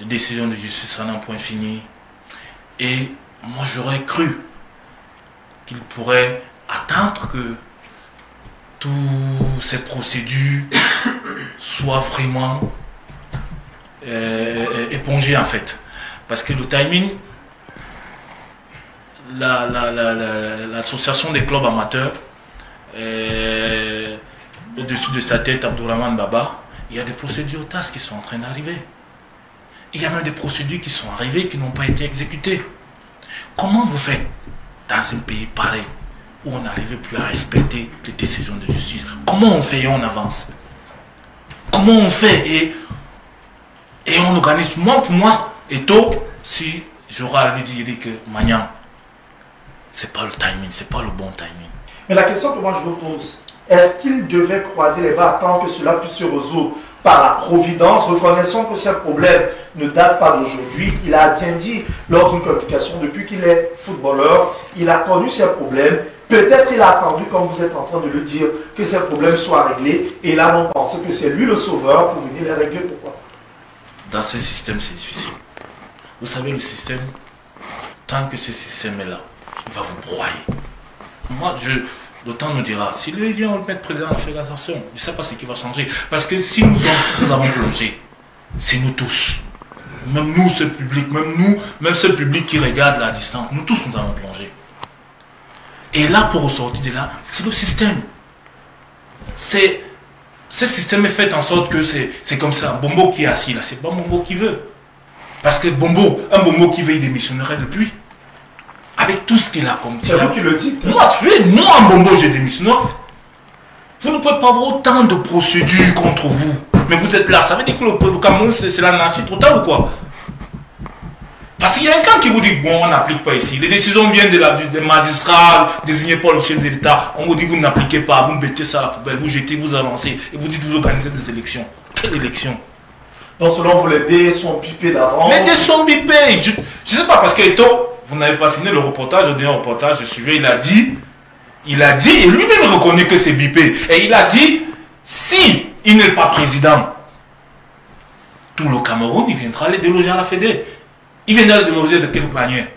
les décisions de justice en un point fini. Et moi j'aurais cru qu'il pourrait attendre attendre que toutes ces procédures soient vraiment euh, épongées en fait. Parce que le timing, la, la, la, la, l'association des clubs amateurs, euh, au-dessus de sa tête, Abdourahmane Baba, il y a des procédures au T A S qui sont en train d'arriver. Il y a même des procédures qui sont arrivées qui n'ont pas été exécutées. Comment vous faites dans un pays pareil où on n'arrive plus à respecter les décisions de justice? Comment on fait et on avance? Comment on fait et, et on organise? Moi, pour moi, Eto'o, si j'aurais à lui dire que Magnan, c'est pas le timing, c'est pas le bon timing. Mais la question que moi je vous pose, est-ce qu'il devait croiser les bras tant que cela puisse se résoudre par la providence? Reconnaissons que ce problème ne date pas d'aujourd'hui. Il a bien dit lors d'une communication, depuis qu'il est footballeur, il a connu ces problèmes. Peut-être il a attendu, comme vous êtes en train de le dire, que ces problèmes soient réglés. Et là, on pense que c'est lui le sauveur pour venir les régler. Pourquoi? Dans ce système, c'est difficile. Vous savez, le système, tant que ce système est là, il va vous broyer. Moi, je... Le temps nous dira, si lui vient, on le met président de la fédération, je ne sais pas ce qui va changer. Parce que si nous, on, nous avons plongé, c'est nous tous. Même nous, ce public, même nous, même ce public qui regarde à distance, nous tous, nous avons plongé. Et là, pour ressortir de là, c'est le système. C'est, ce système est fait en sorte que c'est comme ça. Bombo qui est assis là, c'est pas Bombo qui veut. Parce que Bombo, un Bombo qui veut, il démissionnerait depuis. Avec tout ce qu'il a comme tir. C'est vous qui le dites. Moi, tu es, moi, Mbombo, je démissionnerai. Vous ne pouvez pas avoir autant de procédures contre vous. Mais vous êtes là. Ça veut dire que le, le Cameroun, c'est l'anarchie totale ou quoi? Parce qu'il y a un camp qui vous dit, bon, on n'applique pas ici. Les décisions viennent de la, des magistrats désignés par le chef de l'État. On vous dit, vous n'appliquez pas, vous mettez ça à la poubelle, vous jetez, vous avancez. Et vous dites, vous organisez des élections. Quelle élection? Donc, selon vous, les dés sont pipés d'avant. Les dés sont pipés. Je ne sais pas, parce que Eto'o, vous n'avez pas fini le reportage, le dernier reportage, je suivais, il a dit, il a dit, et lui-même reconnaît que c'est bipé, et il a dit, si il n'est pas président, tout le Cameroun, il viendra les déloger à la Fédé. Il viendra les déloger de quelle manière?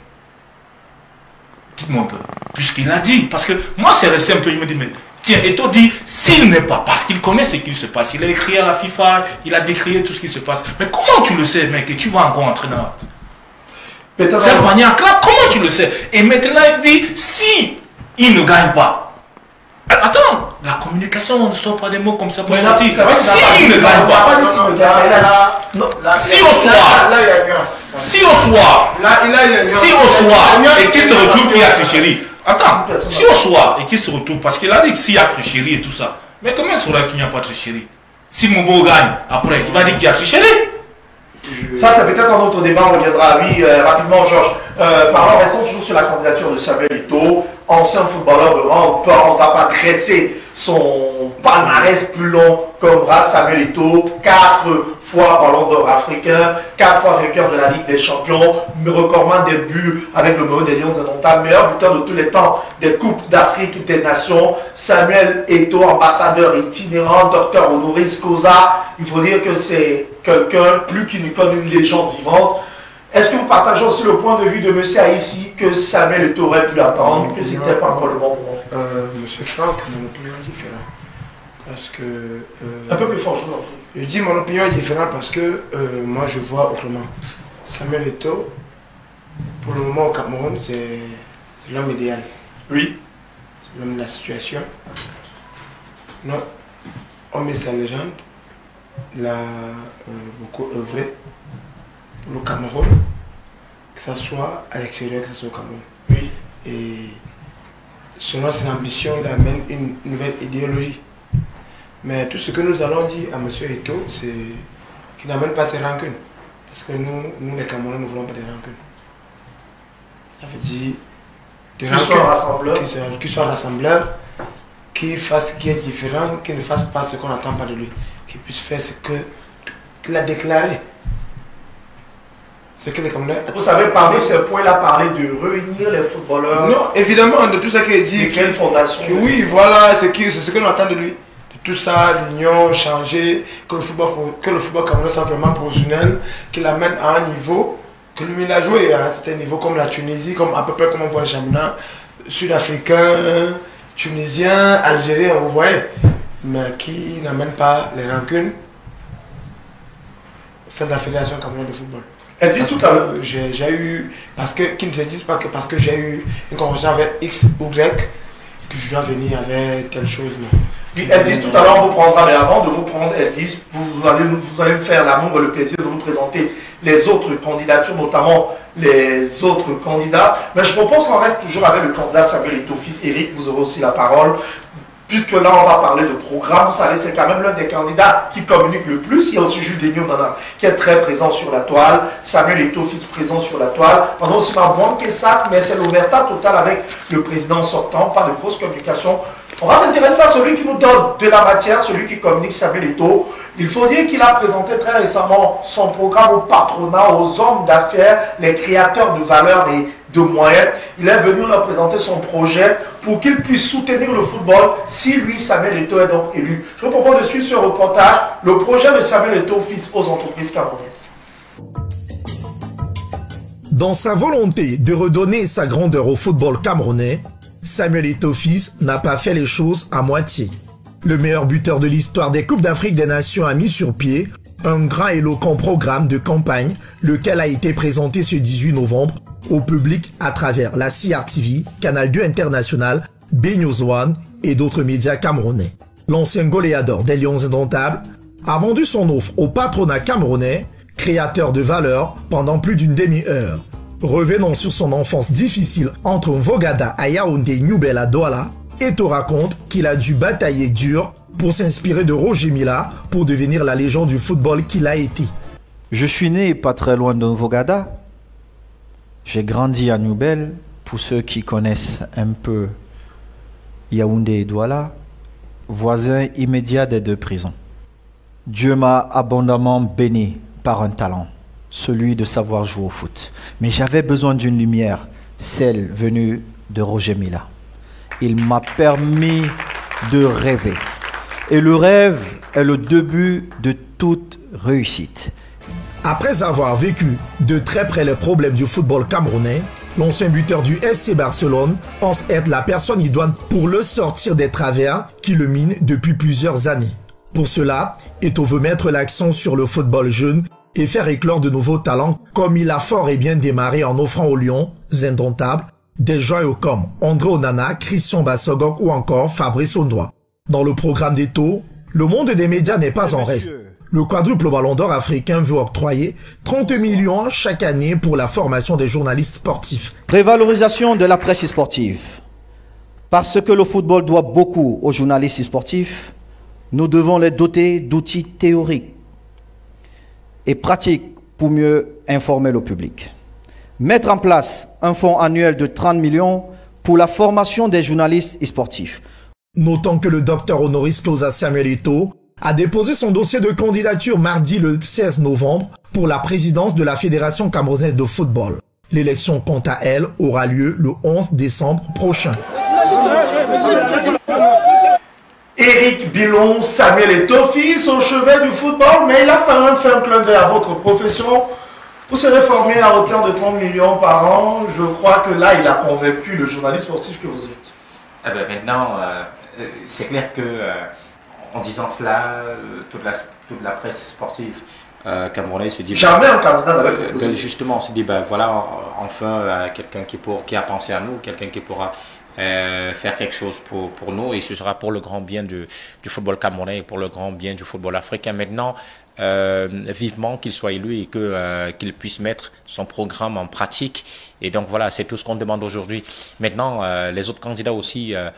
Dites-moi un peu, puisqu'il a dit, parce que moi c'est resté un peu, je me dis, mais tiens, Eto'o dit, s'il n'est pas, parce qu'il connaît ce qu'il se passe, il a écrit à la FIFA, il a décrié tout ce qui se passe, mais comment tu le sais, mec, et tu vas encore entrer dans... C'est un bagnac-là, comment tu le sais? Et maintenant il dit, si il ne gagne pas. Attends, la communication, on ne sort pas des mots comme ça pour sortir. Si il ne gagne pas. Si au soir. Si au soir. Si au soir. Et qui se retrouve qui a tricherie. Attends, si au soir et qui se retrouve, parce qu'il a dit que s'il y a tricherie et tout ça. Mais comment saura qu'il n'y a pas tricherie? Si mon beau gagne, après, il va dire qu'il y a tricherie. Ça, c'est peut-être un autre débat, on reviendra à lui euh, rapidement, Georges. Euh, parlons, restons toujours sur la candidature de Samuel Eto'o, ancien footballeur de rang, on ne va pas dresser son palmarès plus long comme bras. Samuel Eto'o, quatre fois ballon d'or africain, quatre fois vainqueur de la Ligue des Champions, recordman des buts avec le maillot des Lions Indomptables, meilleur buteur de tous les temps des Coupes d'Afrique des Nations. Samuel Eto'o, ambassadeur itinérant, docteur honoris causa, il faut dire que c'est quelqu'un plus qu'une icône, une légende vivante. Est-ce que vous partagez aussi le point de vue de M. Aïssi que Samuel Eto'o aurait pu attendre, mon que c'était pas encore le bon moment? euh, Monsieur Franck, mon opinion est différente. Parce que... Euh, Un peu plus fort, je vous en prie. Je dis mon opinion est différente parce que euh, moi je vois autrement. Samuel Eto'o, pour le moment au Cameroun, c'est l'homme idéal. Oui. C'est l'homme de la situation. Non, on met sa légende. Il a euh, beaucoup œuvré pour le Cameroun, que ce soit à l'extérieur, que ce soit au Cameroun. Oui. Et selon ses ambitions, il amène une nouvelle idéologie. Mais tout ce que nous allons dire à M. Eto'o, c'est qu'il n'amène pas ses rancunes. Parce que nous, nous les Camerounais, nous ne voulons pas des rancunes. Ça veut dire des qu'il rancunes, soit rassembleur. Qu'il soit, qu'il soit rassembleur, qu'il fasse ce qui est différent, qu'il ne fasse pas ce qu'on attend pas de lui. Qu'il puisse faire ce que qu'il a déclaré. Ce que les Camerounais... Vous savez, parmi ces points, il a parlé de réunir les footballeurs. Non, évidemment, de tout ça qu'il a dit. Quelle fondation. Que, oui, voilà, c'est ce qu'on attend de lui. De tout ça, l'union, changer, que le football, que le football camerounais soit vraiment professionnel, qu'il amène à un niveau que lui il a joué. Hein, c'est un niveau comme la Tunisie, comme à peu près comme on voit le championnat sud-africain, Tunisiens, Algériens, vous voyez, mais qui n'amènent pas les rancunes au sein de la Fédération camerounaise de football. Et puis parce tout à l'heure, j'ai eu, parce que qu'ils ne se disent pas que parce que j'ai eu une convention avec X ou Y, que je dois venir avec telle chose. Non. Puis Elvis, tout à l'heure, vous prendra, mais avant de vous prendre Elvis, vous allez vous allez me faire l'amour et le plaisir de vous présenter les autres candidatures, notamment les autres candidats. Mais je propose qu'on reste toujours avec le candidat Samuel Eto'o. Fils Eric, vous aurez aussi la parole. Puisque là, on va parler de programme. Vous savez, c'est quand même l'un des candidats qui communique le plus. Il y a aussi Jules Déniou qui est très présent sur la toile. Samuel Eto'o, fils présent sur la toile. Pendant aussi ma banque et ça, mais c'est l'omerta totale avec le président sortant. Pas de grosse communication. On va s'intéresser à celui qui nous donne de la matière, celui qui communique, Samuel Eto'o. Il faut dire qu'il a présenté très récemment son programme au patronat, aux hommes d'affaires, les créateurs de valeur et de moyens. Il est venu leur présenter son projet pour qu'ils puissent soutenir le football si lui, Samuel Eto'o, est donc élu. Je vous propose de suivre ce reportage, le projet de Samuel Eto'o, fils aux entreprises camerounaises. Dans sa volonté de redonner sa grandeur au football camerounais, Samuel Eto'o fils n'a pas fait les choses à moitié. Le meilleur buteur de l'histoire des Coupes d'Afrique des Nations a mis sur pied un grand et éloquent programme de campagne, lequel a été présenté ce dix-huit novembre au public à travers la C R T V, Canal deux International, B News One et d'autres médias camerounais. L'ancien goléador des Lions Indomptables a vendu son offre au patronat camerounais, créateur de valeur, pendant plus d'une demi-heure. Revenant sur son enfance difficile entre Mvogada à Yaoundé et Nioubel à Douala, Eto'o raconte qu'il a dû batailler dur pour s'inspirer de Roger Mila pour devenir la légende du football qu'il a été. Je suis né pas très loin de Mvogada. J'ai grandi à Nioubel. Pour ceux qui connaissent un peu Yaoundé et Douala, voisin immédiat des deux prisons. Dieu m'a abondamment béni par un talent, celui de savoir jouer au foot. Mais j'avais besoin d'une lumière, celle venue de Roger Mila. Il m'a permis de rêver. Et le rêve est le début de toute réussite. Après avoir vécu de très près les problèmes du football camerounais, l'ancien buteur du F C Barcelone pense être la personne idoine pour le sortir des travers qui le minent depuis plusieurs années. Pour cela, Eto'o veut mettre l'accent sur le football jeune et faire éclore de nouveaux talents comme il a fort et bien démarré en offrant aux Lions indomptables des joyaux comme André Onana, Christian Bassogok ou encore Fabrice Ondoa. Dans le programme d'Eto'o, le monde des médias n'est pas en reste. Le quadruple ballon d'or africain veut octroyer trente millions chaque année pour la formation des journalistes sportifs. Révalorisation de la presse sportive. Parce que le football doit beaucoup aux journalistes sportifs, nous devons les doter d'outils théoriques et pratiques pour mieux informer le public. Mettre en place un fonds annuel de trente millions pour la formation des journalistes et sportifs. Notons que le docteur honoris causa Samuel Eto'o a déposé son dossier de candidature mardi le seize novembre pour la présidence de la Fédération camerounaise de football. L'élection, quant à elle, aura lieu le onze décembre prochain. Eric Boulon, Samuel Eto'o fils au chevet du football, mais il a quand même fait un clin d'œil à votre profession. Vous serez formé à hauteur de trente millions par an. Je crois que là, il a convaincu le journaliste sportif que vous êtes. Ah ben maintenant, euh, c'est clair que euh, en disant cela, euh, toute, la, toute la presse sportive euh, camerounaise se dit. Jamais un candidat n'avait euh, proposé. Justement, on se dit, ben voilà, enfin, euh, quelqu'un qui, qui a pensé à nous, quelqu'un qui pourra Euh, faire quelque chose pour, pour nous, et ce sera pour le grand bien du, du football camerounais et pour le grand bien du football africain. Maintenant, euh, vivement qu'il soit élu et que, euh, qu'il puisse mettre son programme en pratique. Et donc voilà, c'est tout ce qu'on demande aujourd'hui. Maintenant, euh, les autres candidats aussi euh,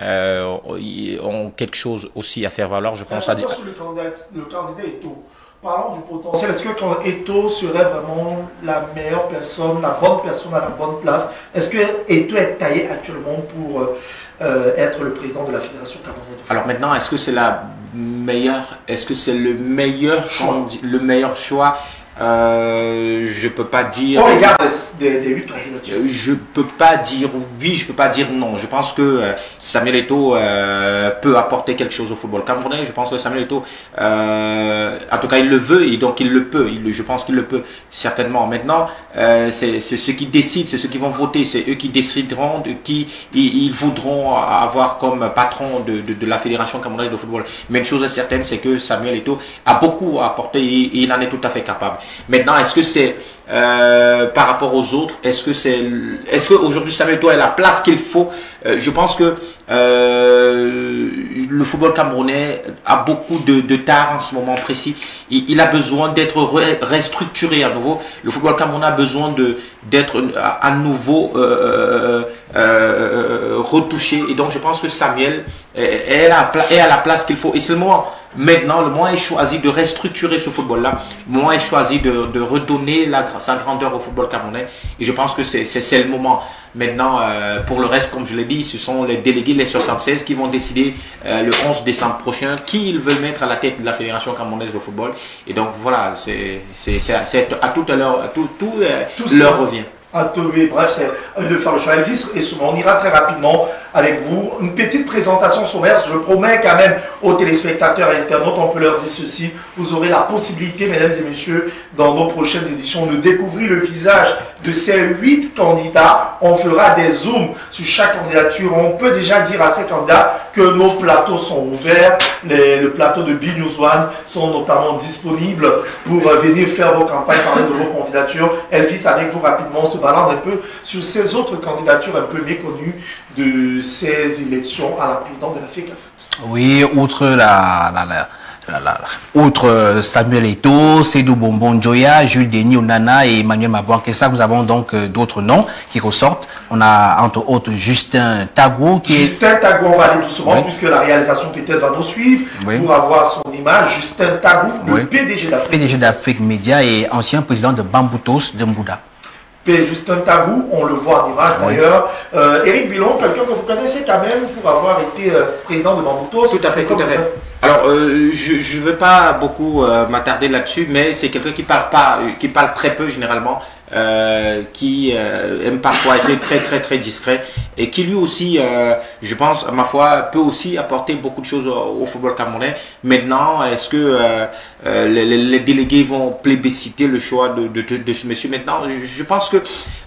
euh, ont quelque chose aussi à faire valoir, je pense. À dire sur le candidat, le candidat Eto'o, parlons du potentiel. Est-ce que Eto'o serait vraiment la meilleure personne, la bonne personne à la bonne place? Est-ce que Eto'o est taillé actuellement pour euh, être le président de la Fédération camerounaise? Alors maintenant, est-ce que c'est la meilleure, est-ce que c'est le meilleur choix, le meilleur choix Euh, je peux pas dire. On regarde des huit candidatures. Je peux pas dire oui, je peux pas dire non. Je pense que euh, Samuel Eto'o euh, peut apporter quelque chose au football camerounais. Je pense que Samuel Eto'o, euh, en tout cas, il le veut et donc il le peut. Il, je pense qu'il le peut certainement. Maintenant, euh, c'est ceux qui décident, c'est ceux qui vont voter, c'est eux qui décideront de qui ils, ils voudront avoir comme patron de, de, de la fédération camerounaise de football. Mais une chose certaine, c'est que Samuel Eto'o a beaucoup à apporter et, et il en est tout à fait capable. Maintenant, est-ce que c'est euh, par rapport aux autres, est-ce que c'est, est-ce qu'aujourd'hui Samuel Eto'o a la place qu'il faut? euh, Je pense que euh, le football camerounais a beaucoup de, de tard en ce moment précis. Il, il a besoin d'être restructuré à nouveau. Le football camerounais a besoin de d'être à, à nouveau euh, euh, retouché. Et donc, je pense que Samuel est, est, à, est à la place qu'il faut. Et seulement maintenant, le moins est choisi de restructurer ce football-là. Le moins est choisi de, de redonner la, sa grandeur au football camerounais. Et je pense que c'est le moment. Maintenant, euh, pour le reste, comme je l'ai dit, ce sont les délégués, les soixante-seize, qui vont décider euh, le onze décembre prochain qui ils veulent mettre à la tête de la Fédération camerounaise de football. Et donc, voilà, c'est à tout à l'heure, tout, tout, euh, tout leur revient. À tout, oui, bref, c'est de faire le choix. Elvis et Souma, on ira très rapidement avec vous. Une petite présentation sommaire, je promets quand même aux téléspectateurs et internautes, on peut leur dire ceci, vous aurez la possibilité, mesdames et messieurs, dans nos prochaines éditions, de découvrir le visage de ces huit candidats. On fera des zooms sur chaque candidature. On peut déjà dire à ces candidats que nos plateaux sont ouverts. Les, le plateau de B News One sont notamment disponibles pour euh, venir faire vos campagnes, parler de vos candidatures. Elvis, avec vous rapidement, se balance un peu sur ces autres candidatures un peu méconnues de ces élections à la présidence de la FECAFOOT. Oui, outre la... la, la... Là, là, là. Outre Samuel Eto'o, Seidou Mbombo Njoya, Jules Déniou, Nana et Emmanuel Mabouankessa, nous avons donc euh, d'autres noms qui ressortent. On a entre autres Justin Tagou. Qui Justin est... Tagou, on va aller doucement, oui, puisque la réalisation peut-être va nous suivre, oui, pour avoir son image. Justin Tagou, oui, le P D G d'Afrique. P D G d'Afrique Média et ancien président de Bamboutos de Mbouda. Justin Tagou, on le voit en image, oui, d'ailleurs. Euh, Eric Boulon, quelqu'un que vous connaissez quand même pour avoir été euh, président de Bamboutos. Tout à fait, tout à fait. Alors, euh, je ne veux pas beaucoup euh, m'attarder là-dessus, mais c'est quelqu'un qui parle pas, qui parle très peu généralement, euh, qui euh, aime parfois être très très très discret et qui lui aussi, euh, je pense, à ma foi, peut aussi apporter beaucoup de choses au, au football camerounais. Maintenant, est-ce que euh, euh, les, les délégués vont plébisciter le choix de, de, de, de ce monsieur? Maintenant, je, je pense que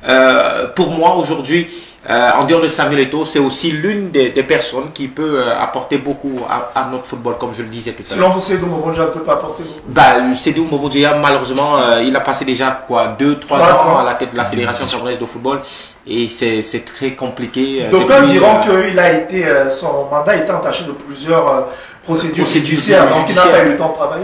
euh, pour moi aujourd'hui, Euh, en dehors de Samuel Eto'o, c'est aussi l'une des, des personnes qui peut euh, apporter beaucoup à, à notre football, comme je le disais tout à l'heure. Selon vous, Seidou Mbombo Njoya ne peut pas apporter beaucoup? Bah, Seidou Mbombo Njoya, malheureusement, euh, il a passé déjà quoi, deux trois ans à la tête de la Fédération camerounaise de football et c'est très compliqué. Euh, D'aucuns diront euh, qu'il a été, euh, son mandat était entaché de plusieurs euh, procédures judiciaires, donc il n'a pas eu le temps de travailler.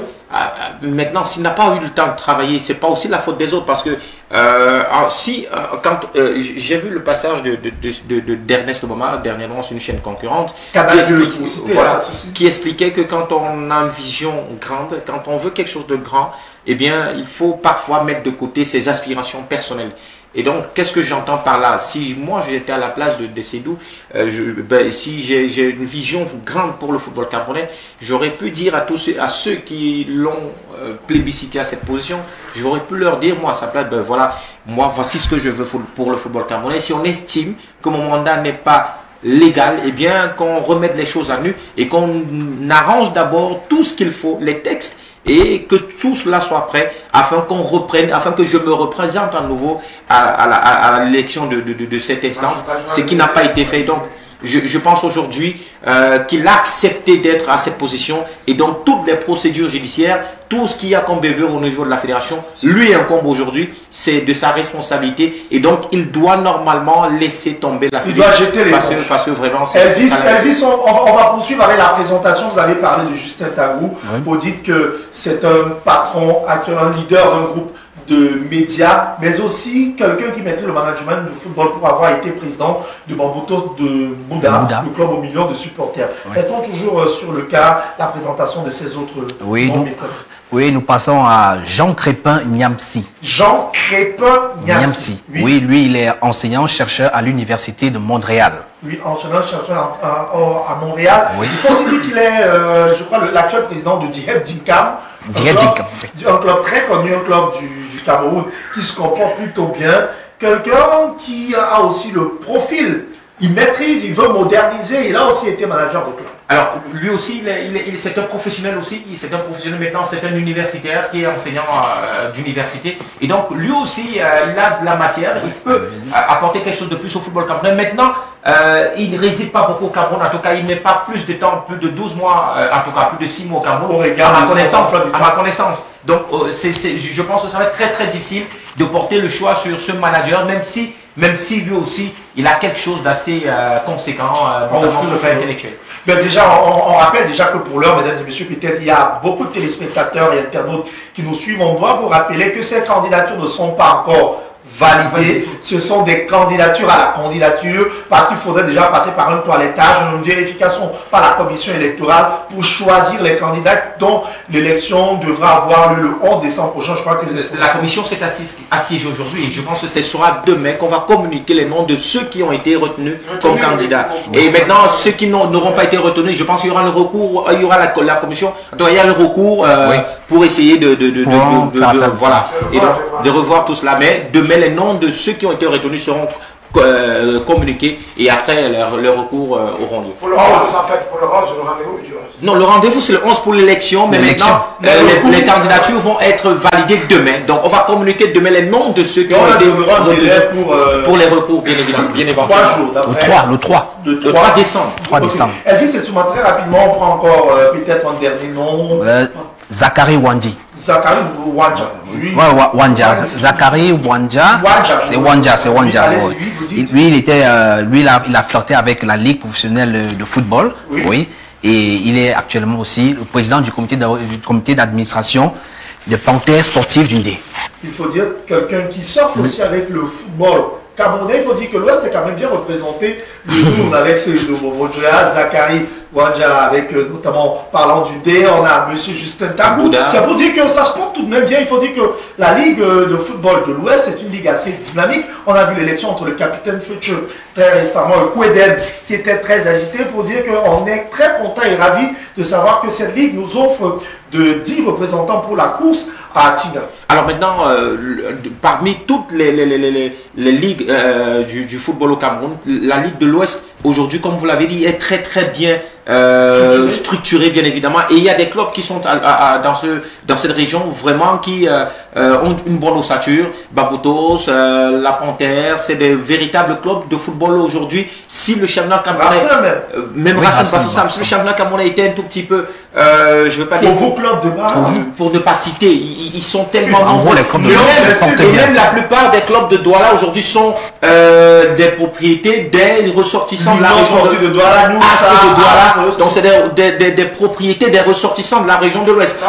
Maintenant, s'il n'a pas eu le temps de travailler, c'est pas aussi la faute des autres, parce que euh, si euh, quand euh, j'ai vu le passage de d'Ernest de, de, de, Obama dernièrement sur une chaîne concurrente qui, explique, de voilà, qui expliquait que quand on a une vision grande, quand on veut quelque chose de grand, eh bien, il faut parfois mettre de côté ses aspirations personnelles. Et donc, qu'est-ce que j'entends par là? Si moi, j'étais à la place de, de Seydou, euh, je, ben, si j'ai une vision grande pour le football camerounais, j'aurais pu dire à tous ceux, à ceux qui l'ont euh, plébiscité à cette position, j'aurais pu leur dire, moi, à sa place, ben voilà, moi, voici ce que je veux pour le football camerounais. Si on estime que mon mandat n'est pas légal, et eh bien, qu'on remette les choses à nu et qu'on arrange d'abord tout ce qu'il faut, les textes, et que tout cela soit prêt afin qu'on reprenne, afin que je me représente à nouveau à, à l'élection de, de, de, de cette instance, ce qui n'a pas été fait. Donc, je, je pense aujourd'hui euh, qu'il a accepté d'être à cette position et donc toutes les procédures judiciaires, tout ce qu'il y a comme bavure au niveau de la fédération, lui incombe aujourd'hui, c'est de sa responsabilité et donc il doit normalement laisser tomber la fédération. Il doit jeter les parce, que, parce que vraiment... Elvis, Elvis on, on va poursuivre avec la présentation, vous avez parlé de Justin Tagou, oui, vous dites que c'est un patron, un leader d'un groupe de médias, mais aussi quelqu'un qui maîtrise le management du football pour avoir été président de Bamboutos de Bouda, le club aux millions de supporters. Oui. Restons toujours sur le cas, la présentation de ces autres. Oui, nous, oui nous passons à Jean Crépin Niamsi. Jean Crépin Niamsi. Niamsi. Oui. Oui, lui, il est enseignant-chercheur à l'université de Montréal. oui, entraîneur chercheur à, à, à Montréal. Oui. Il faut aussi dire qu'il est, euh, je crois, l'actuel président de Diheb Dinkam. Diheb Dinkam. Un club très connu, un club du, du Cameroun, qui se comporte plutôt bien. Quelqu'un qui a aussi le profil. Il maîtrise, il veut moderniser, il a aussi été manager de club. Alors, lui aussi, il est, il est, il est, c'est un professionnel aussi, c'est un professionnel maintenant, c'est un universitaire qui est enseignant euh, d'université. Et donc, lui aussi, euh, il a de la matière, il peut euh, apporter quelque chose de plus au football camerounais. Maintenant, euh, il ne réside pas beaucoup au Cameroun, en tout cas, il ne met pas plus de temps, plus de douze mois, euh, en tout cas, plus de six mois au Cameroun, à ma connaissance, à ma connaissance. Donc, euh, c'est, c'est, je pense que ça va être très, très difficile de porter le choix sur ce manager, même si... Même si lui aussi, il a quelque chose d'assez euh, conséquent, euh, bon, notamment sur le plan intellectuel. Mais déjà, on, on rappelle déjà que pour l'heure, mesdames et messieurs, peut-être il y a beaucoup de téléspectateurs et internautes qui nous suivent. On doit vous rappeler que ces candidatures ne sont pas encore validées. Ce sont des candidatures à la candidature parce qu'il faudrait déjà passer par un toilettage, une vérification par la commission électorale pour choisir les candidats dont l'élection devra avoir lieu le onze décembre prochain. Je crois que la commission s'est assiégée aujourd'hui et je pense que ce sera demain qu'on va communiquer les noms de ceux qui ont été retenus comme candidats. Et maintenant, ceux qui n'auront pas été retenus, je pense qu'il y aura le recours, il y aura la, la commission, donc il y a le recours euh, oui. pour essayer de, de, de, de, bon, de, de, de, de voilà, et donc de revoir tout cela. Mais demain, les noms de ceux qui ont été retenus seront euh, communiqués et après leur, leur recours euh, auront lieu. Pour le onze, en fait, pour le onze, le rendez-vous du onze. Non, le rendez-vous c'est le onze pour l'élection, mais maintenant euh, les, les candidatures vont être validées demain. Donc on va communiquer demain les noms de ceux qui ont été retenus pour, euh, pour les recours, bien évidemment. Bien éventuellement. trois jours, le trois, le trois, le trois décembre. trois décembre. Elvis, c'est souvent très rapidement, on prend encore euh, peut-être un dernier nom. Euh, Zakari Wandji. Zakari Wandja. Oui. Ouais, Wandja. Zakari Wandja. C'est Wandja, c'est Wandja. Lui, il était, euh, lui, il a, il a flirté avec la Ligue professionnelle de football. Oui. oui. Et il est actuellement aussi le président du comité d'administration de Panthères Sportives d'Undé. Il faut dire quelqu'un qui surfe aussi avec le football camerounais. Il faut dire que l'Ouest est quand même bien représenté. Le Nord avec Seidou Mbombo Njoya, Zakari Wandja, avec notamment parlant du D, on a M. Justin Tagou. C'est pour dire que ça se porte tout de même bien. Il faut dire que la Ligue de football de l'Ouest est une ligue assez dynamique. On a vu l'élection entre le capitaine Fetcheux très récemment et Kouedem qui était très agité pour dire qu'on est très content et ravi de savoir que cette ligue nous offre de dix représentants pour la course à Tina. Alors maintenant, euh, parmi toutes les, les, les, les, les ligues euh, du, du football au Cameroun, la Ligue de l'Ouest, aujourd'hui, comme vous l'avez dit, est très très bien euh, structurée, bien évidemment. Et il y a des clubs qui sont à, à, à, dans, ce, dans cette région, vraiment, qui euh, euh, ont une bonne ossature. Bamboutos, euh, La Panthère, c'est des véritables clubs de football aujourd'hui. Si le championnat camerounais... même. Euh, même oui, Racine, Racine, Racine. Si le championnat camerounais était un tout petit peu... Euh, je veux pas pour dire... Vos clubs de base, pour, pour ne pas citer, ils, ils sont tellement... En gros, les clubs de même, et même la plupart des clubs de Douala, aujourd'hui, sont euh, des propriétés des ressortissants de la région de, de Douala, nous, ça, de Douala. Ah, donc c'est des, des, des, des propriétés des ressortissants de la région de l'Ouest.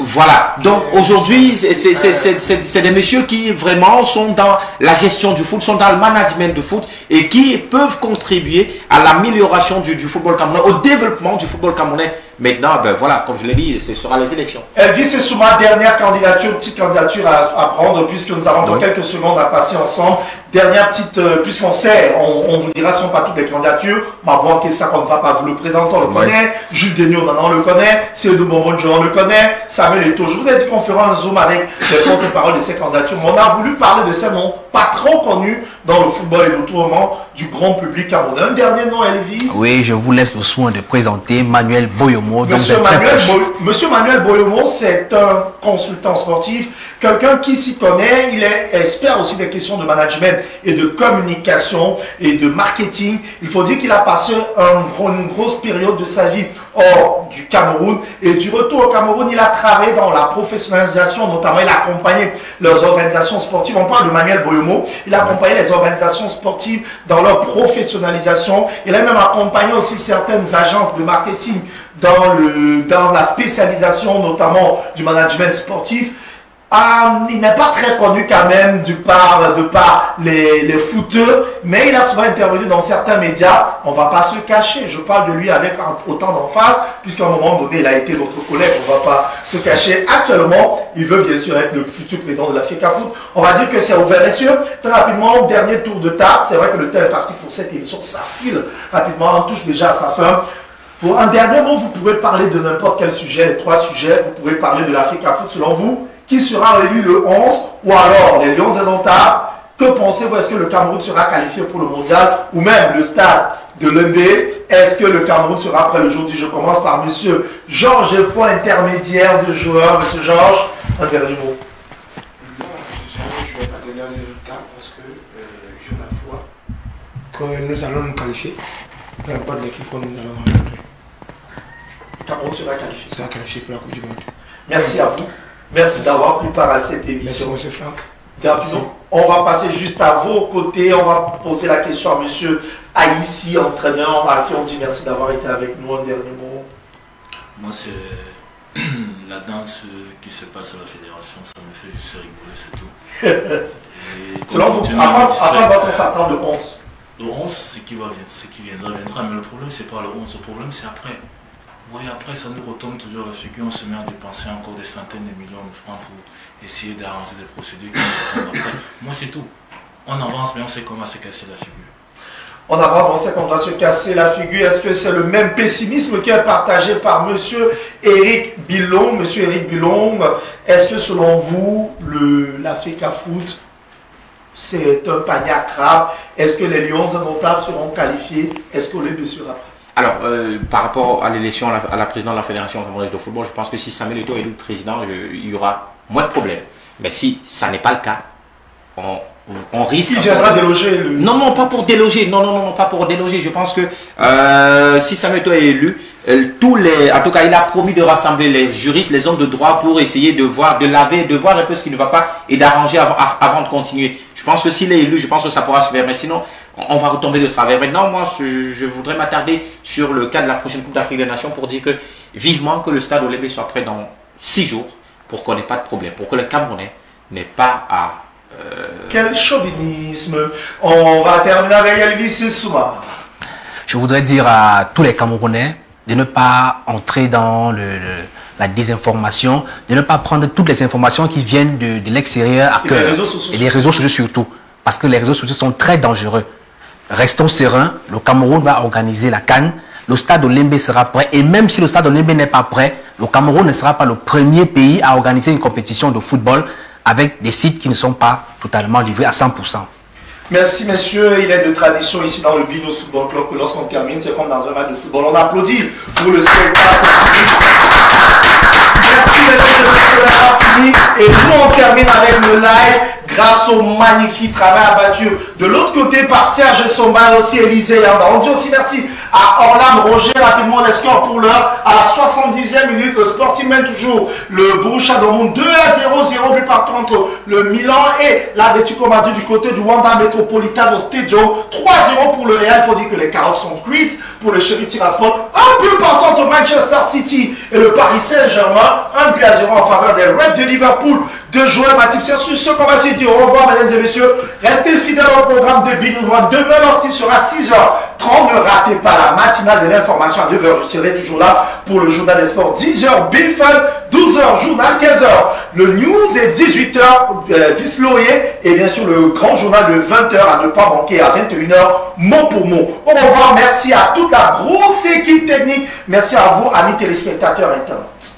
Voilà, donc aujourd'hui c'est des messieurs qui vraiment sont dans la gestion du foot, sont dans le management du foot et qui peuvent contribuer à l'amélioration du, du football camerounais, au développement du football camerounais. Maintenant, ben voilà, comme je l'ai dit, ce sera les élections. Elvis Souma, dernière candidature, petite candidature à, à prendre, puisque nous avons encore quelques secondes à passer ensemble. Dernière petite, euh, puisqu'on sait, on, on vous dira, ce ne sont pas toutes les candidatures. Mabouan Kessa, qu'on ne va pas vous le présenter, on le connaît. Ouais. Jules Déniou, on le connaît. Seidou Mbombo Njoya, on le connaît. Samuel Eto'o. Je vous ai dit qu'on fera un zoom avec les porte-parole de ces candidatures. Mais on a voulu parler de ces noms pas trop connus dans le football et l'autourement du grand public camerounais. Un dernier nom, Elvis. Oui, je vous laisse le soin de présenter Manuel Boyomo. Monsieur Manuel, Monsieur Manuel Boyomo, c'est un consultant sportif, quelqu'un qui s'y connaît, il est expert aussi des questions de management et de communication et de marketing. Il faut dire qu'il a passé un, une grosse période de sa vie hors du Cameroun et du retour au Cameroun, il a travaillé dans la professionnalisation, notamment il a accompagné leurs organisations sportives. On parle de Manuel Boyomo, il a accompagné les organisations sportives dans leur professionnalisation. Il a même accompagné aussi certaines agences de marketing dans, le, dans la spécialisation notamment du management sportif. Um, il n'est pas très connu quand même du par, de par les, les footeux, mais il a souvent intervenu dans certains médias, on ne va pas se cacher, je parle de lui avec autant d'emphase, puisqu'à un moment donné il a été notre collègue, on ne va pas se cacher. Actuellement, il veut bien sûr être le futur président de la FECAFOOT, on va dire que c'est ouvert. Messieurs, très rapidement, dernier tour de table, c'est vrai que le temps est parti pour cette émission, ça file rapidement, on touche déjà à sa fin. Pour un dernier mot, vous pouvez parler de n'importe quel sujet, les trois sujets, vous pouvez parler de la FECAFOOT selon vous. Qui sera élu le onze, ou alors les Lions indomptables? Que pensez-vous? Est-ce que le Cameroun sera qualifié pour le mondial ou même le stade de Limbé? Est-ce que le Cameroun sera prêt le jour du jeu? Je commence par monsieur Georges Foy, intermédiaire de joueur. Monsieur Georges, un dernier mot. Non, je ne vais pas donner un résultat parce que euh, j'ai la foi que nous allons nous qualifier, peu importe l'équipe que nous allons rencontrer. Le Cameroun sera qualifié. Sera qualifié pour la Coupe du Monde. Merci à vous. Merci, Merci. d'avoir pris part à cette émission. Merci, M. Franck. Merci. On va passer juste à vos côtés. On va poser la question à M. Aïssi, entraîneur, à qui on dit merci d'avoir été avec nous. Un dernier mot. Moi, c'est la danse qui se passe à la fédération. Ça me fait juste rigoler, c'est tout. Selon vous, avant quoi on s'attend le onze? Le onze, c'est qui va, c'est qui viendra, viendra. Mais le problème, c'est pas le onze. Le problème, c'est après. Oui, après, ça nous retombe toujours à la figure, on se met à dépenser encore des centaines de millions de francs pour essayer d'arranger des procédures qui nous retombent après. Moi, c'est tout. On avance, mais on sait qu'on va se casser la figure. On avance, on sait qu'on va se casser la figure. Est-ce que c'est le même pessimisme qui est partagé par M. Eric Boulon? Monsieur Eric Boulon, est-ce que selon vous, le, la FECAFOOT, c'est un panier à crabe? Est-ce que les Lions indomptables seront qualifiés? Est-ce qu'on les blessera après? Alors, euh, par rapport à l'élection à, à la présidente de la Fédération camerounaise de football, je pense que si Samuel Eto'o est le président, je, il y aura moins de problèmes. Mais si ça n'est pas le cas, on, on risque... Il viendra de... déloger le... Non, non, pas pour déloger. Non, non, non, pas pour déloger. Je pense que euh, si Samuel Eto'o est élu, euh, tous les... en tout cas, il a promis de rassembler les juristes, les hommes de droit pour essayer de voir, de laver, de voir un peu ce qui ne va pas et d'arranger avant, avant de continuer. Je pense que s'il est élu, je pense que ça pourra se faire. Mais sinon... on va retomber de travers. Maintenant, moi, je, je voudrais m'attarder sur le cas de la prochaine Coupe d'Afrique des Nations pour dire que, vivement, que le stade au Limbé soit prêt dans six jours pour qu'on n'ait pas de problème, pour que le Camerounais n'ait pas à... Euh... Quel chauvinisme! On va terminer avec Elvis Souma. Je voudrais dire à tous les Camerounais de ne pas entrer dans le... le... la désinformation, de ne pas prendre toutes les informations qui viennent de, de l'extérieur à cœur. Et les réseaux sociaux surtout. Parce que les réseaux sociaux sont très dangereux. Restons sereins, le Cameroun va organiser la CAN, le stade de Limbé sera prêt, et même si le stade de Limbé n'est pas prêt, le Cameroun ne sera pas le premier pays à organiser une compétition de football avec des sites qui ne sont pas totalement livrés à cent pour cent. Merci messieurs, il est de tradition ici dans le B News Football Club que lorsqu'on termine, c'est comme dans un match de football, on applaudit pour le spectacle. Merci messieurs, cela fini, et nous on termine avec le live. Grâce au magnifique travail abattu de l'autre côté par Serge Somba, aussi Élisée Yanda. On dit aussi merci à Orlam Roger, rapidement les scores pour l'heure. À la soixante-dixième minute, le Sporting mène toujours le Borussia Dortmund deux à zéro, zéro but partout contre le Milan et l'Atlético Madrid du côté du Wanda Metropolitano Stadium. trois à zéro pour le Real, il faut dire que les carottes sont cuites pour le Sheriff Tiraspol. Un but partant de Manchester City et le Paris Saint-Germain. Un but à zéro en faveur des Reds de Liverpool. Deux joueurs Matip. C'est sur ce qu'on va se dire. Au revoir, mesdames et messieurs. Restez fidèles au programme de B News One. Demain, lorsqu'il sera six heures trente, ne ratez pas la matinale de l'information à neuf heures. Je serai toujours là pour le journal des sports. dix heures, B F M, douze heures, journal, quinze heures. Le news est dix-huit heures, euh, Visloyer. Et bien sûr, le grand journal de vingt heures à ne pas manquer à vingt et une heures, mot pour mot. Au revoir, merci à toute la grosse équipe technique. Merci à vous, amis téléspectateurs internet.